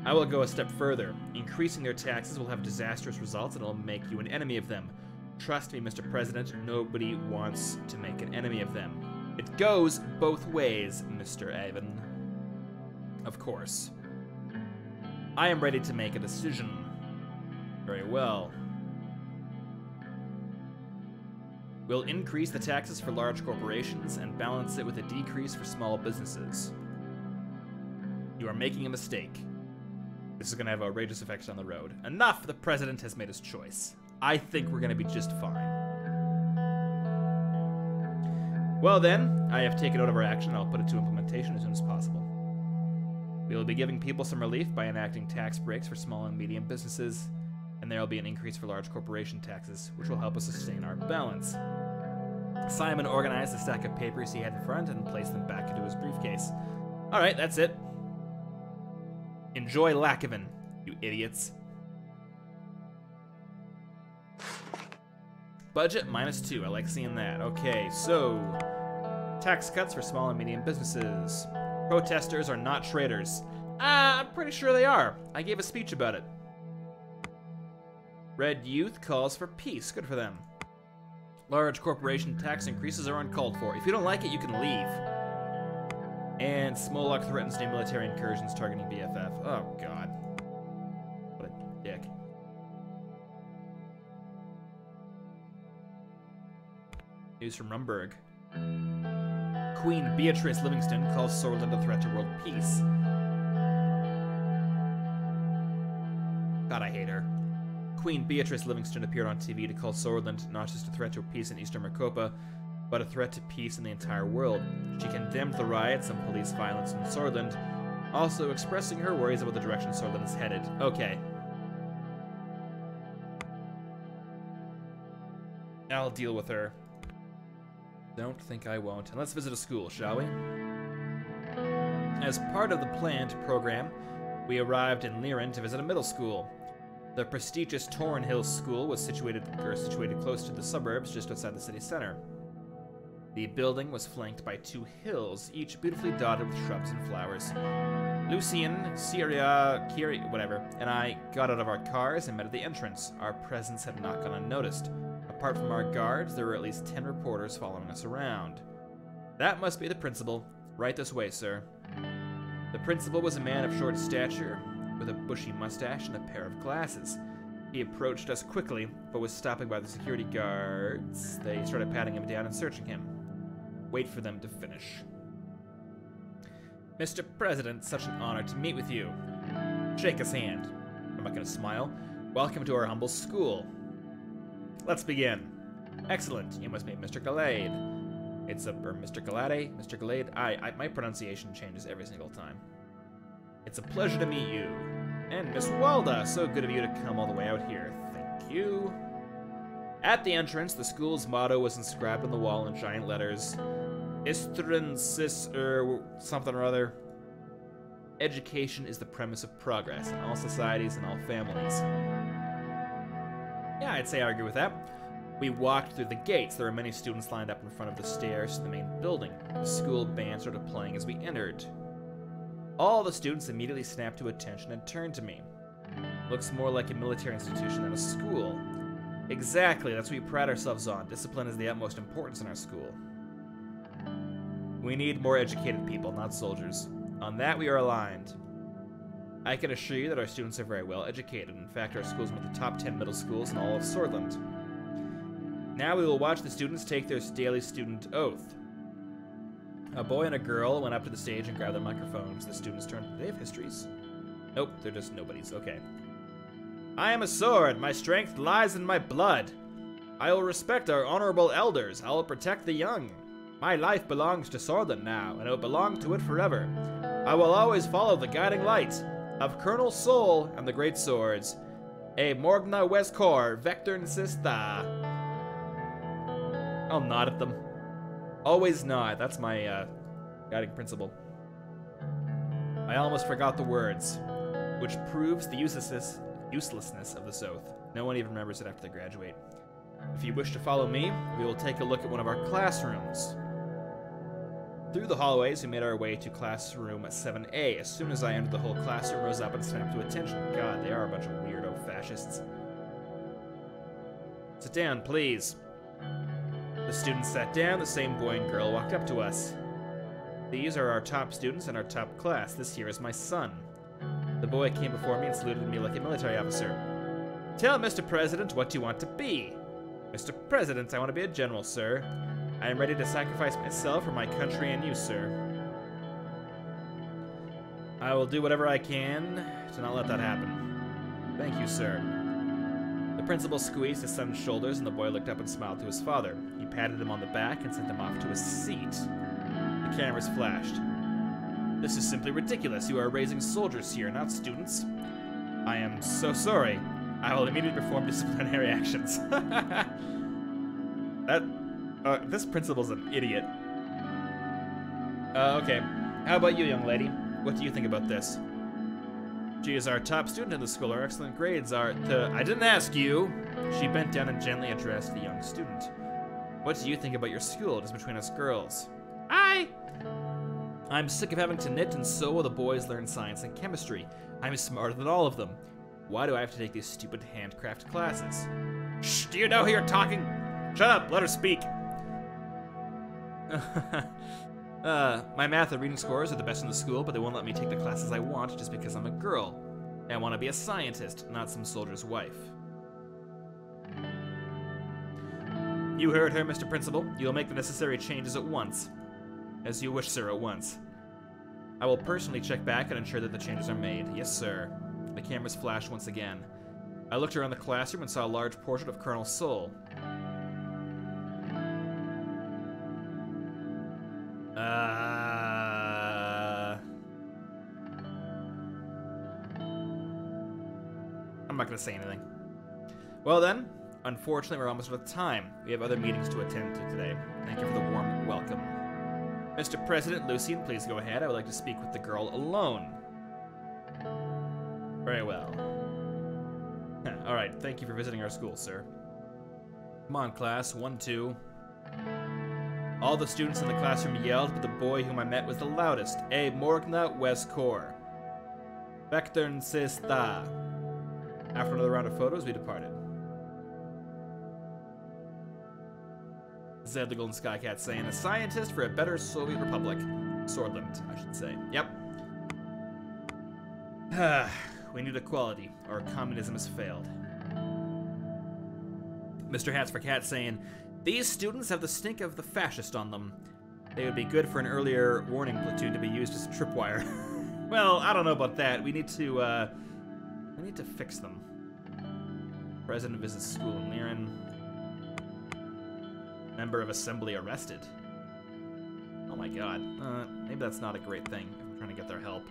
I will go a step further. Increasing their taxes will have disastrous results and it'll make you an enemy of them. Trust me, Mr. President, nobody wants to make an enemy of them. It goes both ways, Mr. Avon. Of course. I am ready to make a decision. Very well. We'll increase the taxes for large corporations and balance it with a decrease for small businesses. You are making a mistake. This is going to have outrageous effects on the road. Enough! The president has made his choice. I think we're going to be just fine. Well then, I have taken out of our action and I'll put it to implementation as soon as possible. We will be giving people some relief by enacting tax breaks for small and medium businesses. And there will be an increase for large corporation taxes, which will help us sustain our balance. Simon organized a stack of papers he had in front and placed them back into his briefcase. Alright, that's it. Enjoy Lachaven, you idiots. Budget -2, I like seeing that. Okay, so... tax cuts for small and medium businesses. Protesters are not traitors. I'm pretty sure they are. I gave a speech about it. Red Youth calls for peace. Good for them. Large corporation tax increases are uncalled for. If you don't like it, you can leave. And Smolok threatens new military incursions targeting BFF. Oh, God. What a dick. News from Rumburg. Queen Beatrice Livingston calls Sordland a threat to world peace. God, I hate her. Queen Beatrice Livingston appeared on TV to call Sordland not just a threat to peace in Eastern Mercopa, but a threat to peace in the entire world. She condemned the riots and police violence in Sordland, also expressing her worries about the direction Sordland is headed. Okay. I'll deal with her. Don't think I won't. And let's visit a school, shall we? As part of the planned program, we arrived in Liren to visit a middle school. The prestigious Torn Hills School was situated close to the suburbs, just outside the city center. The building was flanked by two hills, each beautifully dotted with shrubs and flowers. Lucian, and I got out of our cars and met at the entrance. Our presence had not gone unnoticed. Apart from our guards, there were at least 10 reporters following us around. That must be the principal. Right this way, sir. The principal was a man of short stature, with a bushy mustache and a pair of glasses. He approached us quickly, but was stopping by the security guards. They started patting him down and searching him. Wait for them to finish. Mr. President, such an honor to meet with you. Shake his hand. I'm not gonna smile. Welcome to our humble school. Let's begin. Excellent. You must meet Mr. Gallade. It's a Mr. Gallade. Mr. Gallade. I my pronunciation changes every single time. It's a pleasure to meet you. And Miss Walda, so good of you to come all the way out here. Thank you. At the entrance, the school's motto was inscribed on the wall in giant letters. Istrensis, or something or other. Education is the premise of progress in all societies and all families. Yeah, I'd say I argue with that. We walked through the gates. There were many students lined up in front of the stairs to the main building. The school band started playing as we entered. All the students immediately snapped to attention and turned to me. Looks more like a military institution than a school. Exactly, that's what we pride ourselves on. Discipline is the utmost importance in our school. We need more educated people, not soldiers. On that, we are aligned. I can assure you that our students are very well educated. In fact, our school is one of the top 10 middle schools in all of Sordland. Now we will watch the students take their daily student oath. A boy and a girl went up to the stage and grabbed their microphones. The students turned. Do they have histories? Nope, they're just nobodies. Okay. I am a sword. My strength lies in my blood. I will respect our honorable elders. I will protect the young. My life belongs to Sordland now, and it will belong to it forever. I will always follow the guiding light of Colonel Soul and the great swords. A Morgna Westcor, Vectorn Sista. I'll nod at them. Always nod. That's my guiding principle. I almost forgot the words, which proves the uselessness of this oath. No one even remembers it after they graduate. If you wish to follow me, we will take a look at one of our classrooms. Through the hallways, we made our way to classroom 7A. As soon as I entered, the whole classroom rose up and snapped to attention. God, they are a bunch of weirdo fascists. Sit down, please. The students sat down, the same boy and girl walked up to us. These are our top students in our top class. This here is my son. The boy came before me and saluted me like a military officer. Tell Mr. President what you want to be. Mr. President, I want to be a general, sir. I am ready to sacrifice myself for my country and you, sir. I will do whatever I can to not let that happen. Thank you, sir. The principal squeezed his son's shoulders, and the boy looked up and smiled to his father. He patted him on the back and sent him off to his seat. The cameras flashed. This is simply ridiculous. You are raising soldiers here, not students. I am so sorry. I will immediately perform disciplinary actions. This principal's an idiot. Okay. How about you, young lady? What do you think about this? She is our top student in the school. Our excellent grades are the... I didn't ask you! She bent down and gently addressed the young student. What do you think about your school? It is between us girls. I'm sick of having to knit, and so will the boys learn science and chemistry. I'm smarter than all of them. Why do I have to take these stupid handcraft classes? Shh! Do you know who you're talking? Shut up! Let her speak! My math and reading scores are the best in the school, but they won't let me take the classes I want just because I'm a girl. And I want to be a scientist, not some soldier's wife. You heard her, Mr. Principal. You'll make the necessary changes at once. As you wish, sir, at once. I will personally check back and ensure that the changes are made. Yes, sir. The cameras flashed once again. I looked around the classroom and saw a large portrait of Colonel Soul. I'm not going to say anything. Well then, unfortunately we're almost out of time. We have other meetings to attend to today. Thank you for the warm welcome. Mr. President, Lucian, please go ahead. I would like to speak with the girl alone. Very well. Alright, thank you for visiting our school, sir. Come on, class. 1, 2... All the students in the classroom yelled, but the boy whom I met was the loudest. Nia Morgna, West Corps. Vectern Sista. After another round of photos, we departed. Zed the Golden Skycat saying, a scientist for a better Soviet Republic. Sordland, I should say. Yep. We need equality, or communism has failed. Mr. Hats for Cat saying, these students have the stink of the fascist on them. They would be good for an earlier warning platoon to be used as a tripwire. Well, I don't know about that. We need to fix them. President visits school in Liren. Member of assembly arrested. Oh my god. Maybe that's not a great thing if we're trying to get their help.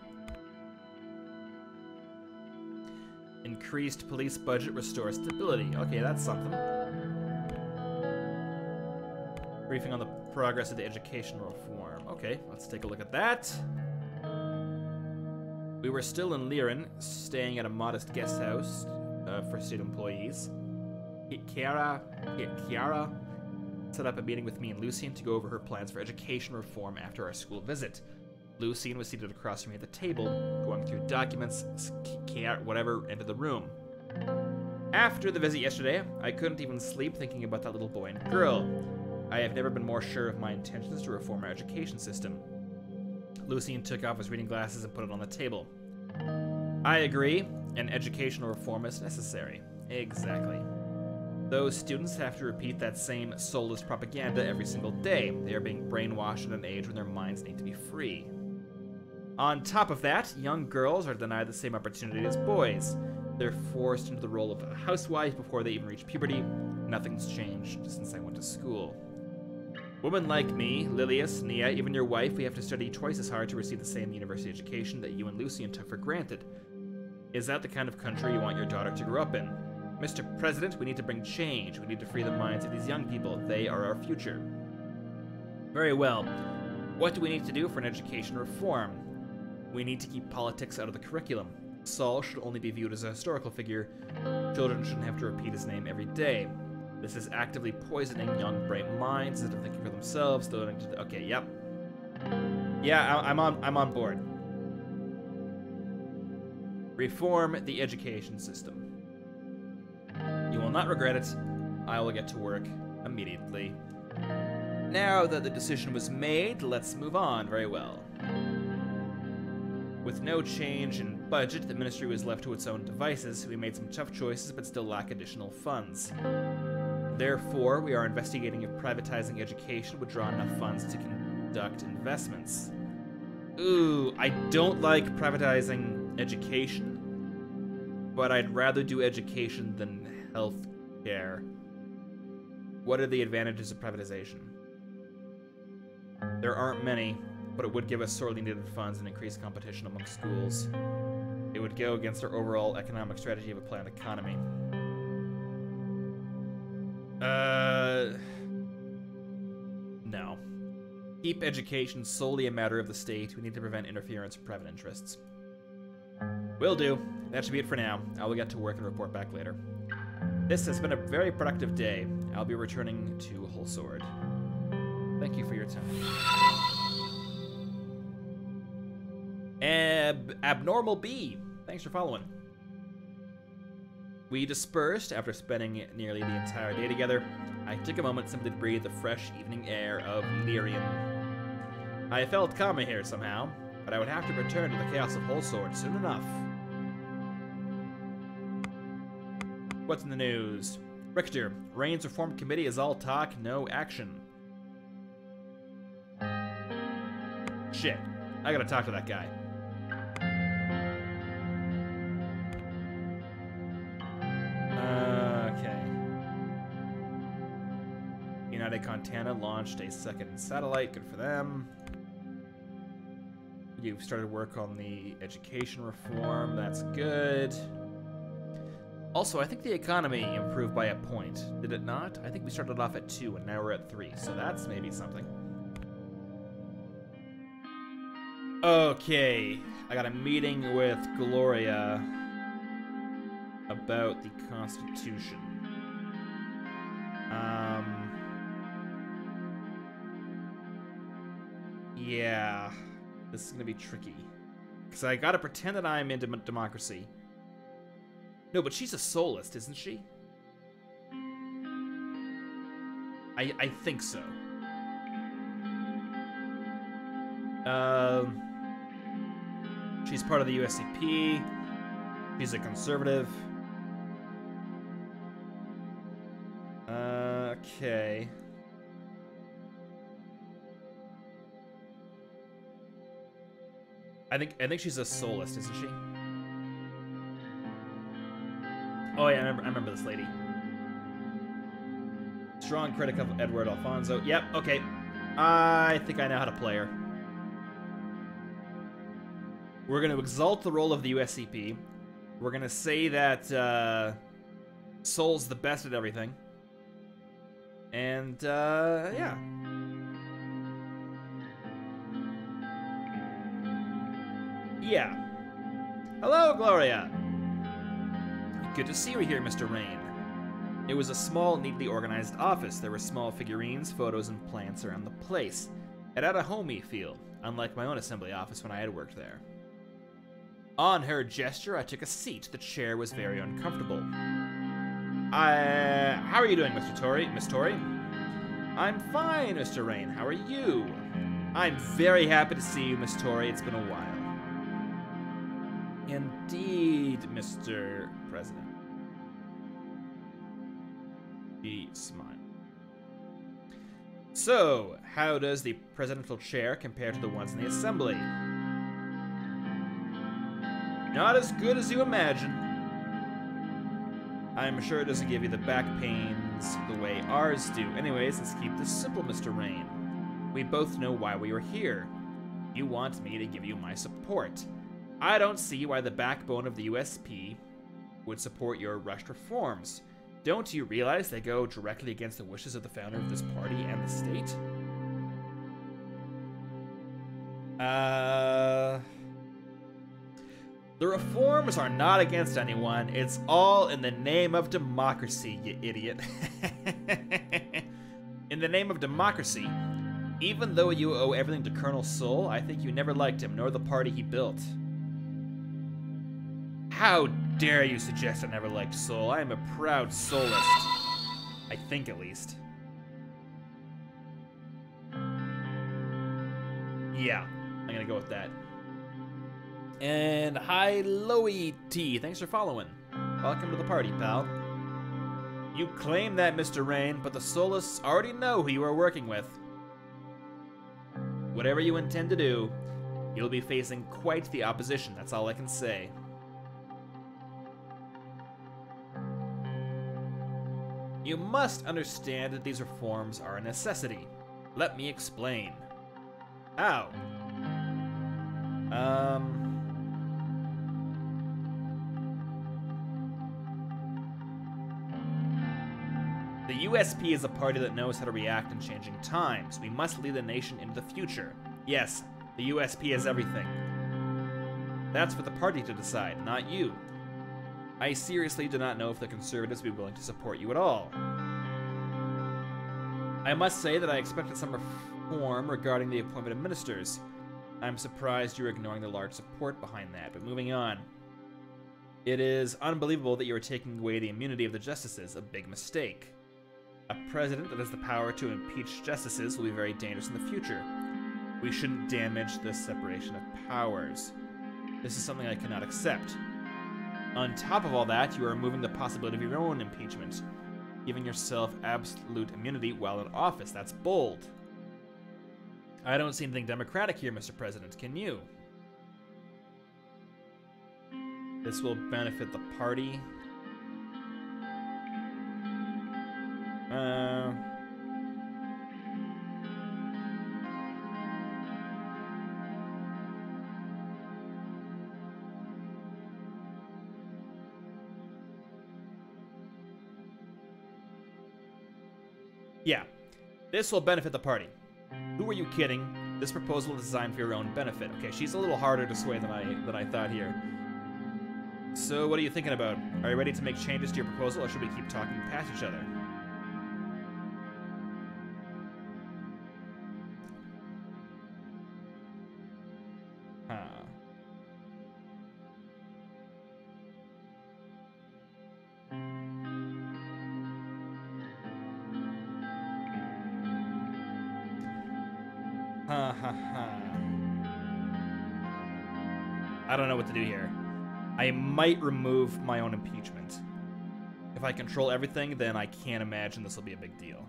Increased police budget restores stability. Okay, that's something. Briefing on the progress of the educational reform. Okay, let's take a look at that. We were still in Liren, staying at a modest guest house for state employees. Kiara set up a meeting with me and Lucian to go over her plans for education reform after our school visit. Lucian was seated across from me at the table, going through documents, Kiara, whatever, entered the room. After the visit yesterday, I couldn't even sleep thinking about that little boy and girl. I have never been more sure of my intentions to reform our education system. Lucian took off his reading glasses and put it on the table. I agree, an educational reform is necessary. Exactly. Those students have to repeat that same soulless propaganda every single day. They are being brainwashed at an age when their minds need to be free. On top of that, young girls are denied the same opportunity as boys. They're forced into the role of a housewife before they even reach puberty. Nothing's changed since I went to school. Women like me, Lilius, Nia, even your wife, we have to study twice as hard to receive the same university education that you and Lucian took for granted. Is that the kind of country you want your daughter to grow up in? Mr. President, we need to bring change. We need to free the minds of these young people. They are our future. Very well. What do we need to do for an education reform? We need to keep politics out of the curriculum. Saul should only be viewed as a historical figure. Children shouldn't have to repeat his name every day. This is actively poisoning young, bright minds instead of thinking for themselves. Okay, yep. Yeah, I'm on board. Reform the education system. You will not regret it. I will get to work immediately. Now that the decision was made, let's move on. Very well. With no change in budget, the ministry was left to its own devices. We made some tough choices, but still lack additional funds. Therefore, we are investigating if privatizing education would draw enough funds to conduct investments. Ooh, I don't like privatizing education, but I'd rather do education than healthcare. What are the advantages of privatization? There aren't many, but it would give us sorely needed funds and increase competition among schools. It would go against our overall economic strategy of a planned economy. No. Keep education solely a matter of the state. We need to prevent interference from private interests. Will do. That should be it for now. I will get to work and report back later. This has been a very productive day. I'll be returning to Holsword. Thank you for your time. Abnormal B. Thanks for following. We dispersed after spending nearly the entire day together. I took a moment simply to breathe the fresh evening air of Liren. I felt calmer here somehow, but I would have to return to the chaos of Holsword soon enough. What's in the news? Richter, Rain's reform committee is all talk, no action. Shit, I gotta talk to that guy. Okay. United Contana launched a second satellite, good for them. You've started work on the education reform, that's good. Also, I think the economy improved by a point, did it not? I think we started off at 2 and now we're at 3, so that's maybe something. Okay, I got a meeting with Gloria about the Constitution. Yeah, this is gonna be tricky. Because I gotta pretend that I'm into democracy. No, but she's a Solist, isn't she? I think so. She's part of the USCP. She's a conservative. Okay. I think she's a Solist, isn't she? Oh yeah, I remember this lady. Strong critic of Edward Alphonso. Yep, okay. I think I know how to play her. We're going to exalt the role of the USCP. We're going to say that Soul's the best at everything. And, yeah. Yeah. Hello, Gloria! Good to see you here, Mr. Rain. It was a small, neatly organized office. There were small figurines, photos, and plants around the place. It had a homey feel, unlike my own assembly office when I had worked there. On her gesture, I took a seat. The chair was very uncomfortable. How are you doing, Mr. Tory? Miss Tory? I'm fine, Mr. Rain. How are you? I'm very happy to see you, Miss Tory. It's been a while. Indeed, Mr. President. He smiled. So, how does the presidential chair compare to the ones in the assembly? Not as good as you imagine. I'm sure it doesn't give you the back pains the way ours do. Anyways, let's keep this simple, Mr. Rain. We both know why we are here. You want me to give you my support. I don't see why the backbone of the USP would support your rushed reforms. Don't you realize they go directly against the wishes of the founder of this party and the state? The reforms are not against anyone. It's all in the name of democracy, you idiot. In the name of democracy, even though you owe everything to Colonel Soul, I think you never liked him, nor the party he built. How dare you suggest I never liked Soul? I am a proud Soulist. I think, at least. Yeah, I'm gonna go with that. And hi, Loey T. Thanks for following. Welcome to the party, pal. You claim that, Mr. Rain, but the Soulists already know who you are working with. Whatever you intend to do, you'll be facing quite the opposition. That's all I can say. You must understand that these reforms are a necessity. Let me explain. How? The USP is a party that knows how to react in changing times. We must lead the nation into the future. Yes, the USP is everything. That's for the party to decide, not you. I seriously do not know if the Conservatives will be willing to support you at all. I must say that I expected some reform regarding the appointment of ministers. I'm surprised you're ignoring the large support behind that, but moving on. It is unbelievable that you are taking away the immunity of the justices, a big mistake. A president that has the power to impeach justices will be very dangerous in the future. We shouldn't damage this separation of powers. This is something I cannot accept. On top of all that, you are removing the possibility of your own impeachment, giving yourself absolute immunity while in office. That's bold. I don't see anything democratic here, Mr. President. Can you? This will benefit the party. Yeah, this will benefit the party. Who are you kidding? This proposal is designed for your own benefit. Okay, she's a little harder to sway than I thought here. So what are you thinking about? Are you ready to make changes to your proposal, or should we keep talking past each other? I don't know what to do here. I might remove my own impeachment. If I control everything, then I can't imagine this will be a big deal.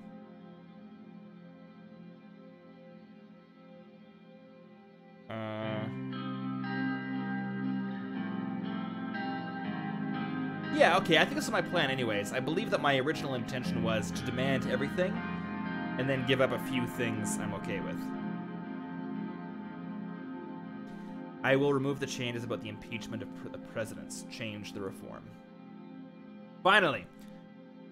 Yeah, okay, I think this is my plan anyways. I believe that my original intention was to demand everything and then give up a few things I'm okay with. I will remove the changes about the impeachment of the presidents. Change the reform. Finally,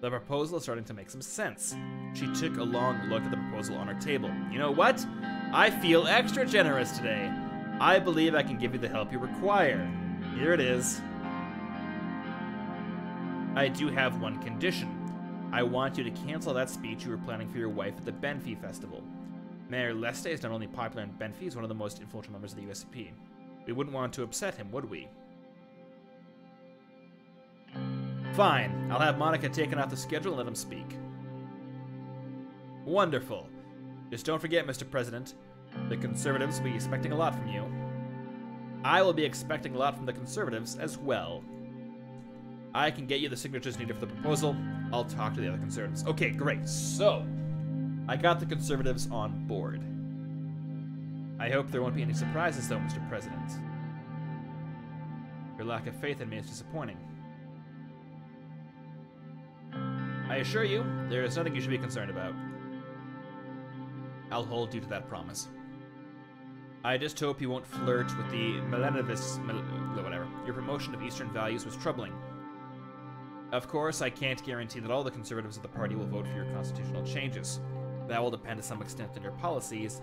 the proposal is starting to make some sense. She took a long look at the proposal on her table. You know what? I feel extra generous today. I believe I can give you the help you require. Here it is. I do have one condition. I want you to cancel that speech you were planning for your wife at the Benfey Festival. Mayor Leste is not only popular in Benfey, he's one of the most influential members of the USP. We wouldn't want to upset him, would we? Fine. I'll have Monica taken off the schedule and let him speak. Wonderful. Just don't forget, Mr. President, the Conservatives will be expecting a lot from you. I will be expecting a lot from the Conservatives as well. I can get you the signatures needed for the proposal. I'll talk to the other Conservatives. Okay, great. So, I got the Conservatives on board. I hope there won't be any surprises, though, Mr. President. Your lack of faith in me is disappointing. I assure you, there is nothing you should be concerned about. I'll hold you to that promise. I just hope you won't flirt with the Milenovists, whatever. Your promotion of Eastern values was troubling. Of course, I can't guarantee that all the Conservatives of the party will vote for your constitutional changes. That will depend to some extent on your policies,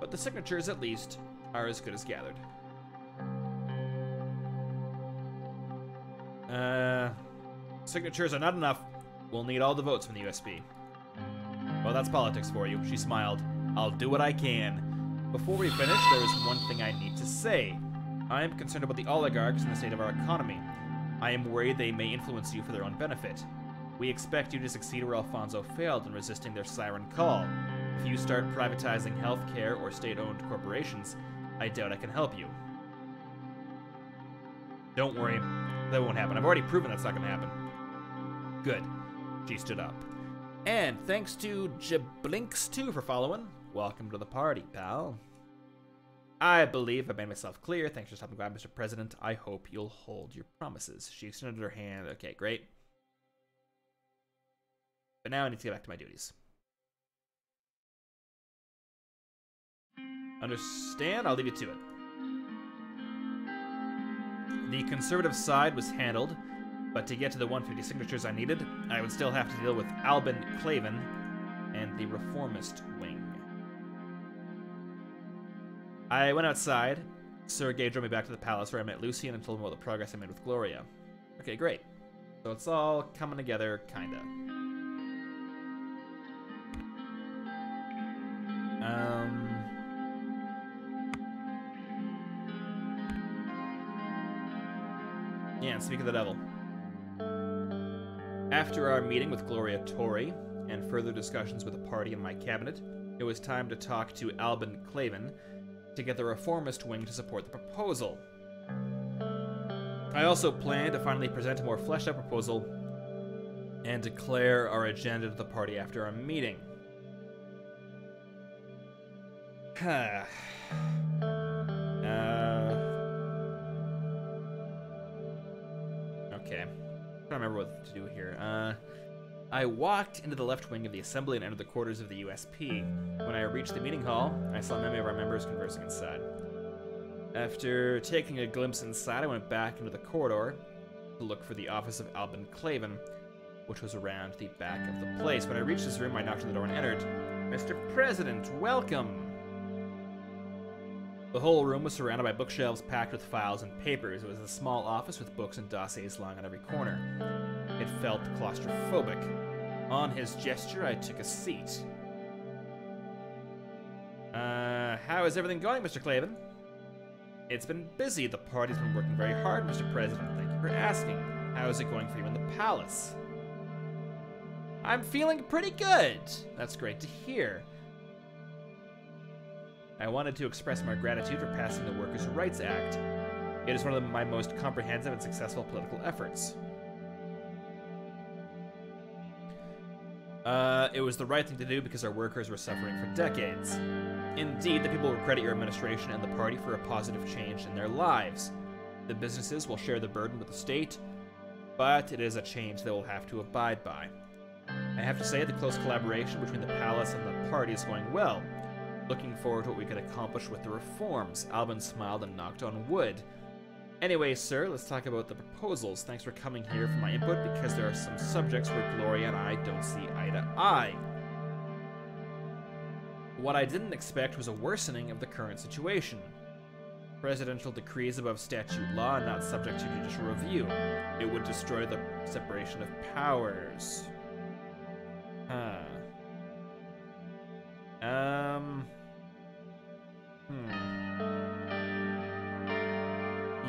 but the signatures, at least, are as good as gathered. Signatures are not enough. We'll need all the votes from the USP. Well, that's politics for you. She smiled. I'll do what I can. Before we finish, there is one thing I need to say. I am concerned about the oligarchs and the state of our economy. I am worried they may influence you for their own benefit. We expect you to succeed where Alphonso failed in resisting their siren call. If you start privatizing healthcare or state-owned corporations, I doubt I can help you. Don't worry, that won't happen. I've already proven that's not going to happen. Good. She stood up. And thanks to Jablinks2 for following. Welcome to the party, pal. I believe I made myself clear. Thanks for stopping by, Mr. President. I hope you'll hold your promises. She extended her hand. Okay, great. But now I need to get back to my duties. Understand? I'll leave you to it. The Conservative side was handled, but to get to the 150 signatures I needed, I would still have to deal with Albin Klavan and the Reformist wing. I went outside. Sergey drove me back to the palace where I met Lucian and told him about the progress I made with Gloria. Okay, great. So it's all coming together, kinda. Yeah, and speak of the devil. After our meeting with Gloria Tory and further discussions with the party and my cabinet, it was time to talk to Albin Klavan to get the reformist wing to support the proposal. I also plan to finally present a more fleshed-out proposal and declare our agenda to the party after our meeting. Okay. I don't remember what to do here. I walked into the left wing of the assembly and entered the quarters of the USP. When I reached the meeting hall, I saw many of our members conversing inside. After taking a glimpse inside, I went back into the corridor to look for the office of Albin Klavan, which was around the back of the place. When I reached this room, I knocked on the door and entered. Mr. President, welcome! The whole room was surrounded by bookshelves packed with files and papers. It was a small office with books and dossiers lying on every corner. It felt claustrophobic. On his gesture, I took a seat. How is everything going, Mr. Klavan? It's been busy. The party's been working very hard, Mr. President. Thank you for asking. How is it going for you in the palace? I'm feeling pretty good. That's great to hear. I wanted to express my gratitude for passing the Workers' Rights Act. It is one of my most comprehensive and successful political efforts. It was the right thing to do because our workers were suffering for decades. Indeed, the people will credit your administration and the party for a positive change in their lives. The businesses will share the burden with the state, but it is a change they will have to abide by. I have to say, the close collaboration between the palace and the party is going well. Looking forward to what we could accomplish with the reforms. Albin smiled and knocked on wood. Anyway, sir, let's talk about the proposals. Thanks for coming here for my input, because there are some subjects where Gloria and I don't see eye to eye. What I didn't expect was a worsening of the current situation. Presidential decrees above statute law and not subject to judicial review. It would destroy the separation of powers.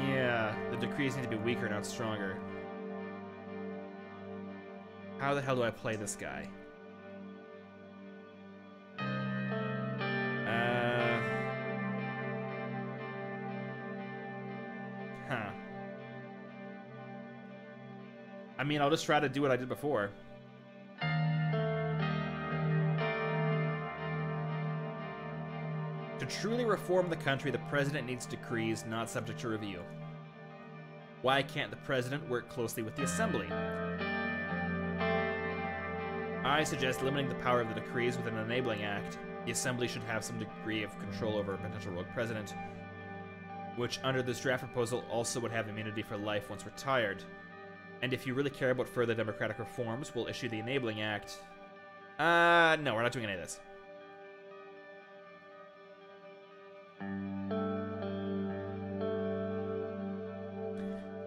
Yeah, the decrees need to be weaker, not stronger. How the hell do I play this guy? I mean, I'll just try to do what I did before. To truly reform the country, the president needs decrees not subject to review. Why can't the president work closely with the assembly? I suggest limiting the power of the decrees with an enabling act. The assembly should have some degree of control over a potential rogue president, which under this draft proposal also would have immunity for life once retired. And if you really care about further democratic reforms, we'll issue the enabling act. No, we're not doing any of this.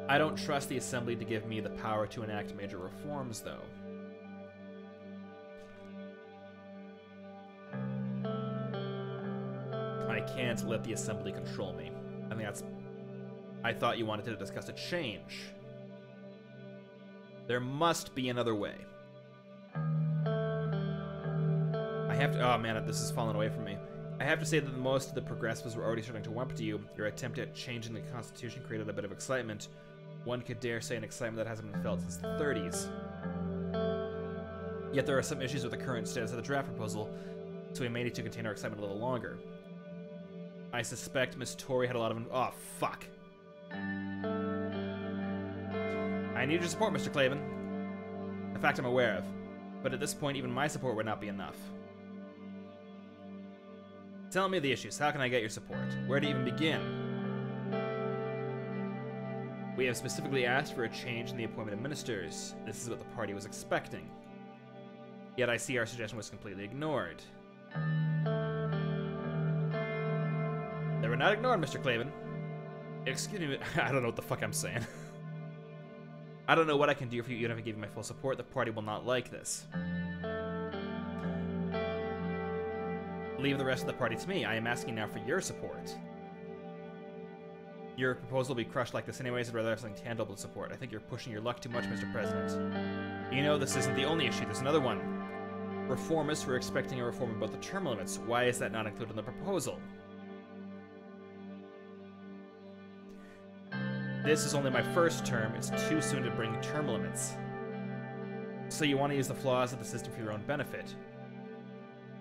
I don't trust the assembly to give me the power to enact major reforms, though. I can't let the assembly control me. I think that's... I thought you wanted to discuss a change. There must be another way. I have to... Oh, man, this is falling away from me. I have to say that most of the progressives were already starting to warm to you. Your attempt at changing the Constitution created a bit of excitement. One could dare say an excitement that hasn't been felt since the 30s. Yet there are some issues with the current status of the draft proposal, so we may need to contain our excitement a little longer. I suspect Miss Tory had a lot of... Oh, fuck. I need your support, Mr. Klavan. A fact I'm aware of. But at this point, even my support would not be enough. Tell me the issues. How can I get your support? Where to even begin? We have specifically asked for a change in the appointment of ministers. This is what the party was expecting. Yet I see our suggestion was completely ignored. They were not ignored, Mr. Klavan. Excuse me, I don't know what the fuck I'm saying. I don't know what I can do for you, even if I give you my full support. The party will not like this. Leave the rest of the party to me. I am asking now for your support. Your proposal will be crushed like this anyways. I'd rather have something tangible to support. I think you're pushing your luck too much, Mr. President. You know, this isn't the only issue. There's another one. Reformists were expecting a reform about the term limits. Why is that not included in the proposal? This is only my first term. It's too soon to bring term limits. So you want to use the flaws of the system for your own benefit.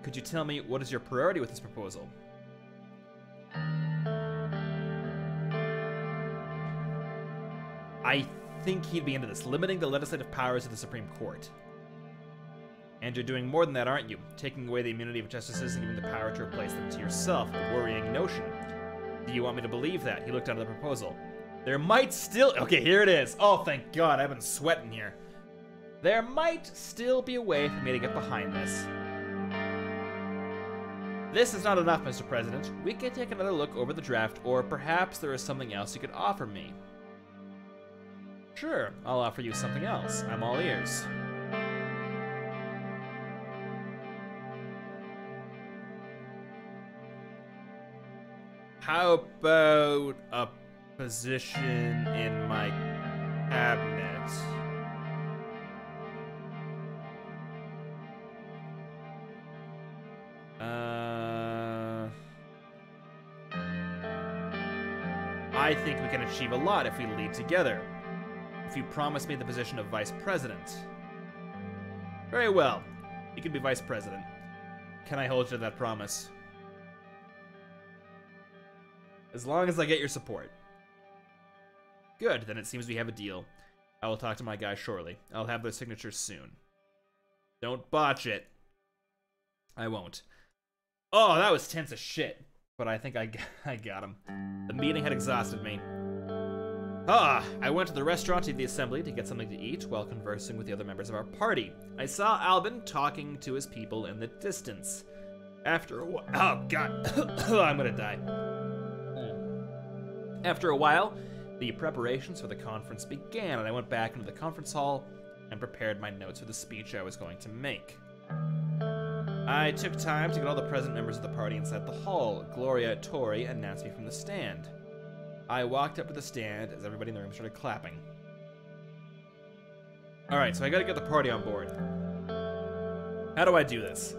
Could you tell me what is your priority with this proposal? I think he'd be into this. Limiting the legislative powers of the Supreme Court. And you're doing more than that, aren't you? Taking away the immunity of justices and giving the power to replace them to yourself. A worrying notion. Do you want me to believe that? He looked down at the proposal. There might still... Okay, here it is. Oh, thank God. I've been sweating here. There might still be a way for me to get behind this. This is not enough, Mr. President. We can take another look over the draft, or perhaps there is something else you could offer me. Sure, I'll offer you something else. I'm all ears. How about a position in my cabinet? I think we can achieve a lot if we lead together. If you promise me the position of Vice President. Very well. You can be Vice President. Can I hold you to that promise? As long as I get your support. Good, then it seems we have a deal. I will talk to my guy shortly. I'll have their signatures soon. Don't botch it. I won't. Oh, that was tense as shit. But I think I got him. The meeting had exhausted me. Ah, I went to the restaurant of the assembly to get something to eat while conversing with the other members of our party. I saw Albin talking to his people in the distance. After a while... Oh, God. I'm gonna die. After a while, the preparations for the conference began, and I went back into the conference hall and prepared my notes for the speech I was going to make. I took time to get all the present members of the party inside the hall. Gloria Tory announced me from the stand. I walked up to the stand as everybody in the room started clapping. Alright, so I gotta get the party on board. How do I do this?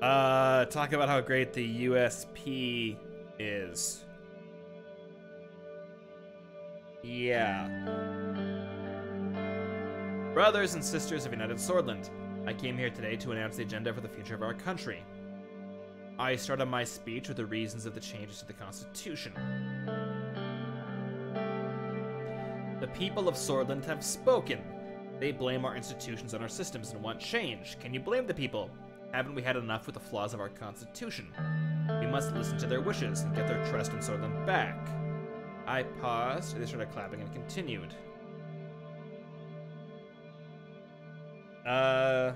Talk about how great the USP is. Yeah. Brothers and sisters of United Sordland, I came here today to announce the agenda for the future of our country. I started my speech with the reasons of the changes to the Constitution. The people of Sordland have spoken. They blame our institutions and our systems and want change. Can you blame the people? Haven't we had enough with the flaws of our Constitution? We must listen to their wishes and get their trust in Sordland back. I paused, they started clapping, and continued. Other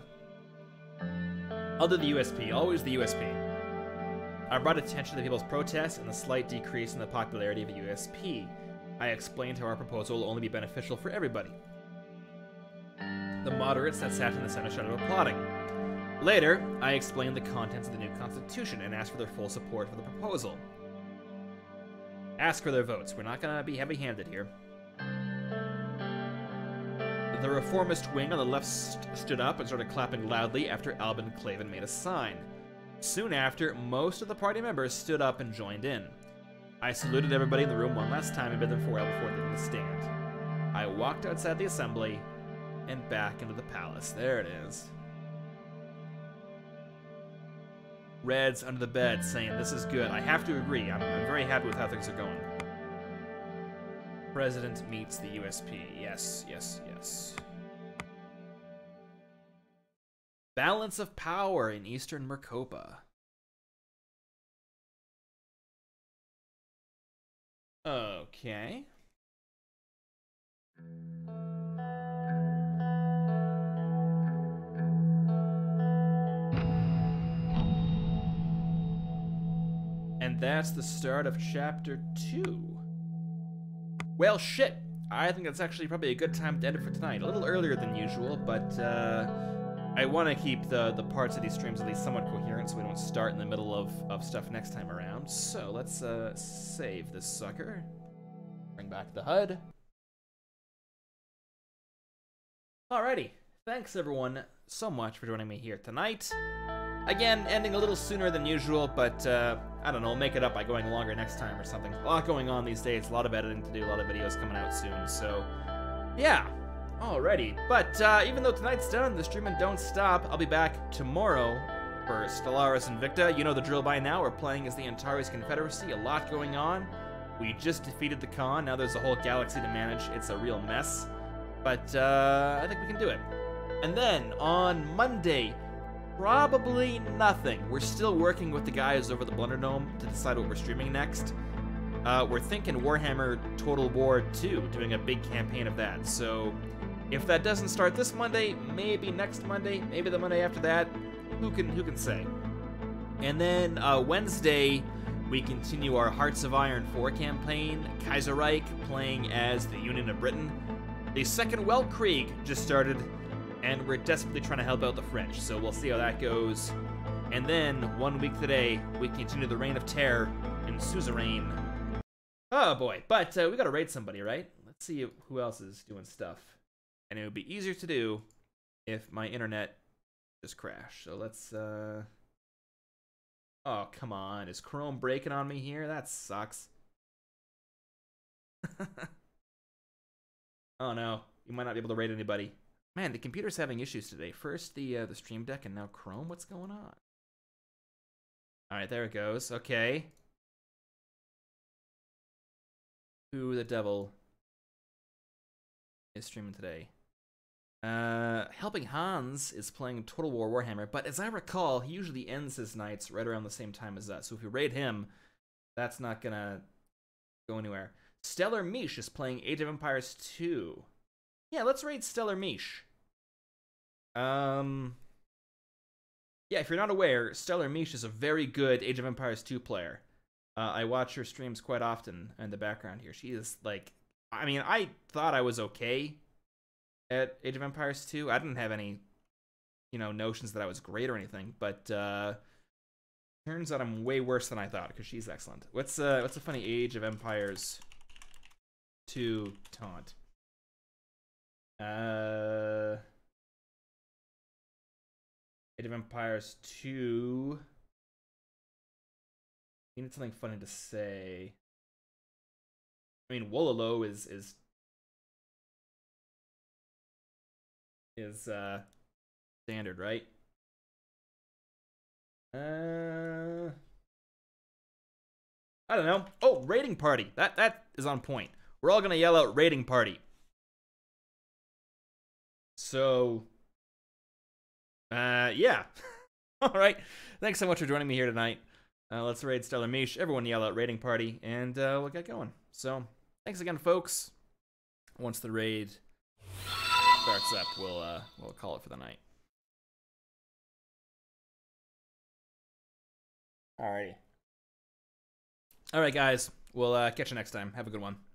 the USP, always the USP. I brought attention to the people's protests and the slight decrease in the popularity of the USP. I explained how our proposal will only be beneficial for everybody. The moderates that sat in the Senate started applauding. Later, I explained the contents of the new Constitution and asked for their full support for the proposal. Ask for their votes. We're not gonna be heavy-handed here. The reformist wing on the left stood up and started clapping loudly after Albin Klavan made a sign. Soon after, most of the party members stood up and joined in. I saluted everybody in the room one last time and bid them farewell before leaving the stand. I walked outside the assembly and back into the palace. There it is. Reds under the bed saying, this is good. I have to agree. I'm very happy with how things are going. President meets the USP. Yes, yes, yes. Balance of power in Eastern Mercopa. Okay. And that's the start of chapter 2. Well, shit. I think that's actually probably a good time to end it for tonight. A little earlier than usual, but I want to keep the parts of these streams at least somewhat coherent so we don't start in the middle of stuff next time around. So let's save this sucker. Bring back the HUD. Alrighty. Thanks everyone so much for joining me here tonight. Again, ending a little sooner than usual, but I don't know, I'll make it up by going longer next time or something. A lot going on these days, a lot of editing to do, a lot of videos coming out soon, so yeah, alrighty. But even though tonight's done, the streaming don't stop. I'll be back tomorrow for Stellaris Invicta. You know the drill by now, we're playing as the Antares Confederacy, a lot going on. We just defeated the Khan, now there's a whole galaxy to manage, it's a real mess. But I think we can do it. And then on Monday, probably nothing. We're still working with the guys over the Blunderdome to decide what we're streaming next. We're thinking Warhammer Total War 2, doing a big campaign of that. So if that doesn't start this Monday, maybe next Monday, maybe the Monday after that, who can say? And then Wednesday, we continue our Hearts of Iron 4 campaign, Kaiserreich playing as the Union of Britain. The Second Welt Krieg just started, and we're desperately trying to help out the French, so we'll see how that goes. And then, 1 week today, we continue the Reign of Terror in Suzerain. Oh boy, but we gotta raid somebody, right? Let's see who else is doing stuff. And it would be easier to do if my internet just crashed, so let's... Oh, come on, is Chrome breaking on me here? That sucks. Oh no, you might not be able to raid anybody. Man, the computer's having issues today. First the Stream Deck and now Chrome. What's going on? Alright, there it goes. Okay. Who the devil is streaming today? Helping Hans is playing Total War Warhammer, but as I recall, he usually ends his nights right around the same time as us. So if we raid him, that's not gonna go anywhere. Stellar Mish is playing Age of Empires 2. Yeah, let's raid Stellar Mish. Yeah, if you're not aware, Stellar Mish is a very good Age of Empires 2 player. I watch her streams quite often in the background here. She is like, I mean, I thought I was okay at Age of Empires 2. I didn't have any, you know, notions that I was great or anything, but turns out I'm way worse than I thought because she's excellent. What's a funny Age of Empires 2 taunt? Age of Empires 2. I need something funny to say. I mean, Wololo is standard, right? I don't know. Oh, raiding party. That is on point. We're all gonna yell out raiding party. So, yeah. All right. Thanks so much for joining me here tonight. Let's raid Stellar Mish. Everyone yell out raiding party, and we'll get going. So, thanks again, folks. Once the raid starts up, we'll call it for the night. Alrighty. All right, guys. We'll catch you next time. Have a good one.